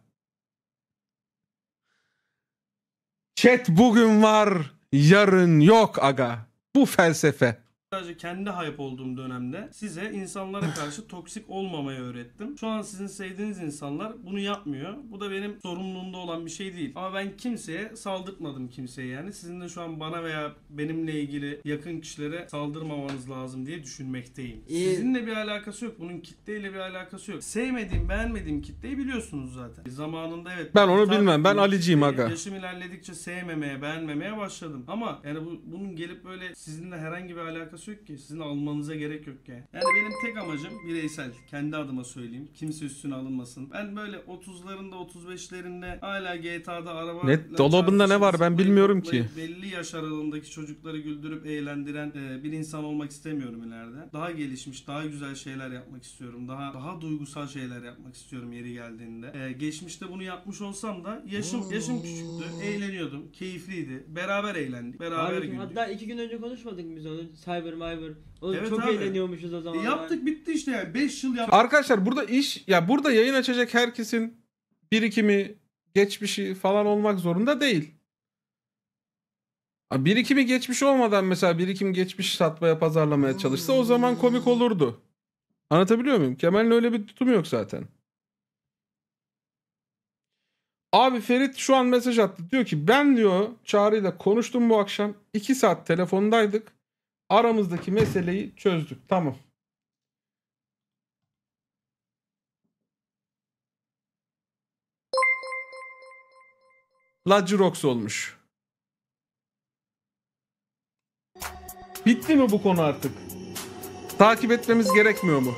Chat bugün var, yarın yok aga. Bu felsefe. Sadece kendi hype olduğum dönemde size insanlara karşı toksik olmamayı öğrettim. Şu an sizin sevdiğiniz insanlar bunu yapmıyor. Bu da benim sorumluluğumda olan bir şey değil. Ama ben kimseye saldırtmadım kimseye yani. Sizin de şu an bana veya benimle ilgili yakın kişilere saldırmamanız lazım diye düşünmekteyim. Sizinle bir alakası yok. Bunun kitleyle bir alakası yok. Sevmediğim, beğenmediğim kitleyi biliyorsunuz zaten. Zamanında evet. Ben onu bilmem. Ben Ali'ciyim aga. Yaşım ilerledikçe sevmemeye, beğenmemeye başladım. Ama yani bu, bunun gelip böyle sizinle herhangi bir alakası yok ki. Sizin almanıza gerek yok ki. Yani benim tek amacım bireysel. Kendi adıma söyleyeyim. Kimse üstüne alınmasın. Ben böyle otuzlarında otuz beşlerinde hala G T A'da araba... Ne? Dolabında ne var ben bilmiyorum ki. Belli yaş aralığındaki çocukları güldürüp eğlendiren e, bir insan olmak istemiyorum ileride. Daha gelişmiş, daha güzel şeyler yapmak istiyorum. Daha daha duygusal şeyler yapmak istiyorum yeri geldiğinde. E, geçmişte bunu yapmış olsam da yaşım yaşım küçüktü. Eğleniyordum. Keyifliydi. Beraber eğlendik. Beraber abi, güldük. Hatta iki gün önce konuşmadık biz onu. Cyber Oğlum evet çok abi. Eğleniyormuşuz o zaman. E yaptık bitti işte yani beş yıl yaptık. Arkadaşlar burada iş ya burada yayın açacak herkesin birikimi, geçmişi falan olmak zorunda değil. Birikimi geçmiş olmadan mesela birikim geçmiş satmaya, pazarlamaya çalışsa o zaman komik olurdu. Anlatabiliyor muyum? Kemal'in öyle bir tutumu yok zaten. Abi Ferit şu an mesaj attı. Diyor ki ben diyor Çağrı'yla konuştum bu akşam. iki saat telefondaydık. Aramızdaki meseleyi çözdük. Tamam. Lodgerox olmuş. Bitti mi bu konu artık? Takip etmemiz gerekmiyor mu?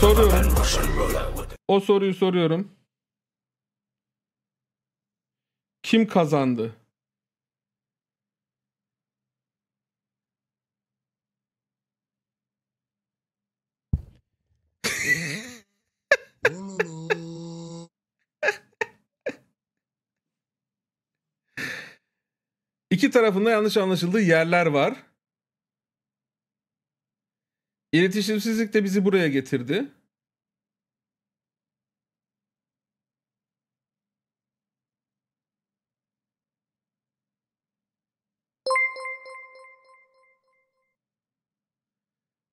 Sor, soruyorum. O soruyu soruyorum. Kim kazandı? İki tarafında yanlış anlaşıldığı yerler var. İletişimsizlik de bizi buraya getirdi.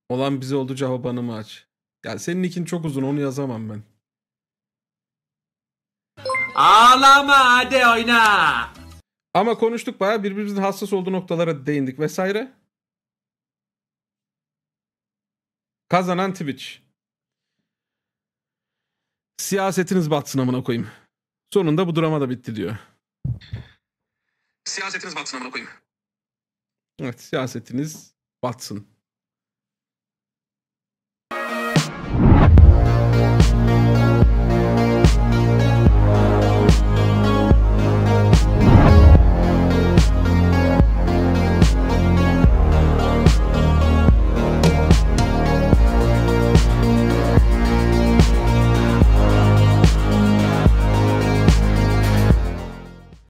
Olan bize oldu cevabını mı aç? Ya senin nikin çok uzun, onu yazamam ben. Ağlama hadi oyna. Ama konuştuk, bayağı birbirimizin hassas olduğu noktalara değindik vesaire. Kazanan Twitch. Siyasetiniz batsın amına koyayım. Sonunda bu drama da bitti diyor. Siyasetiniz batsın amına koyayım. Evet, siyasetiniz batsın.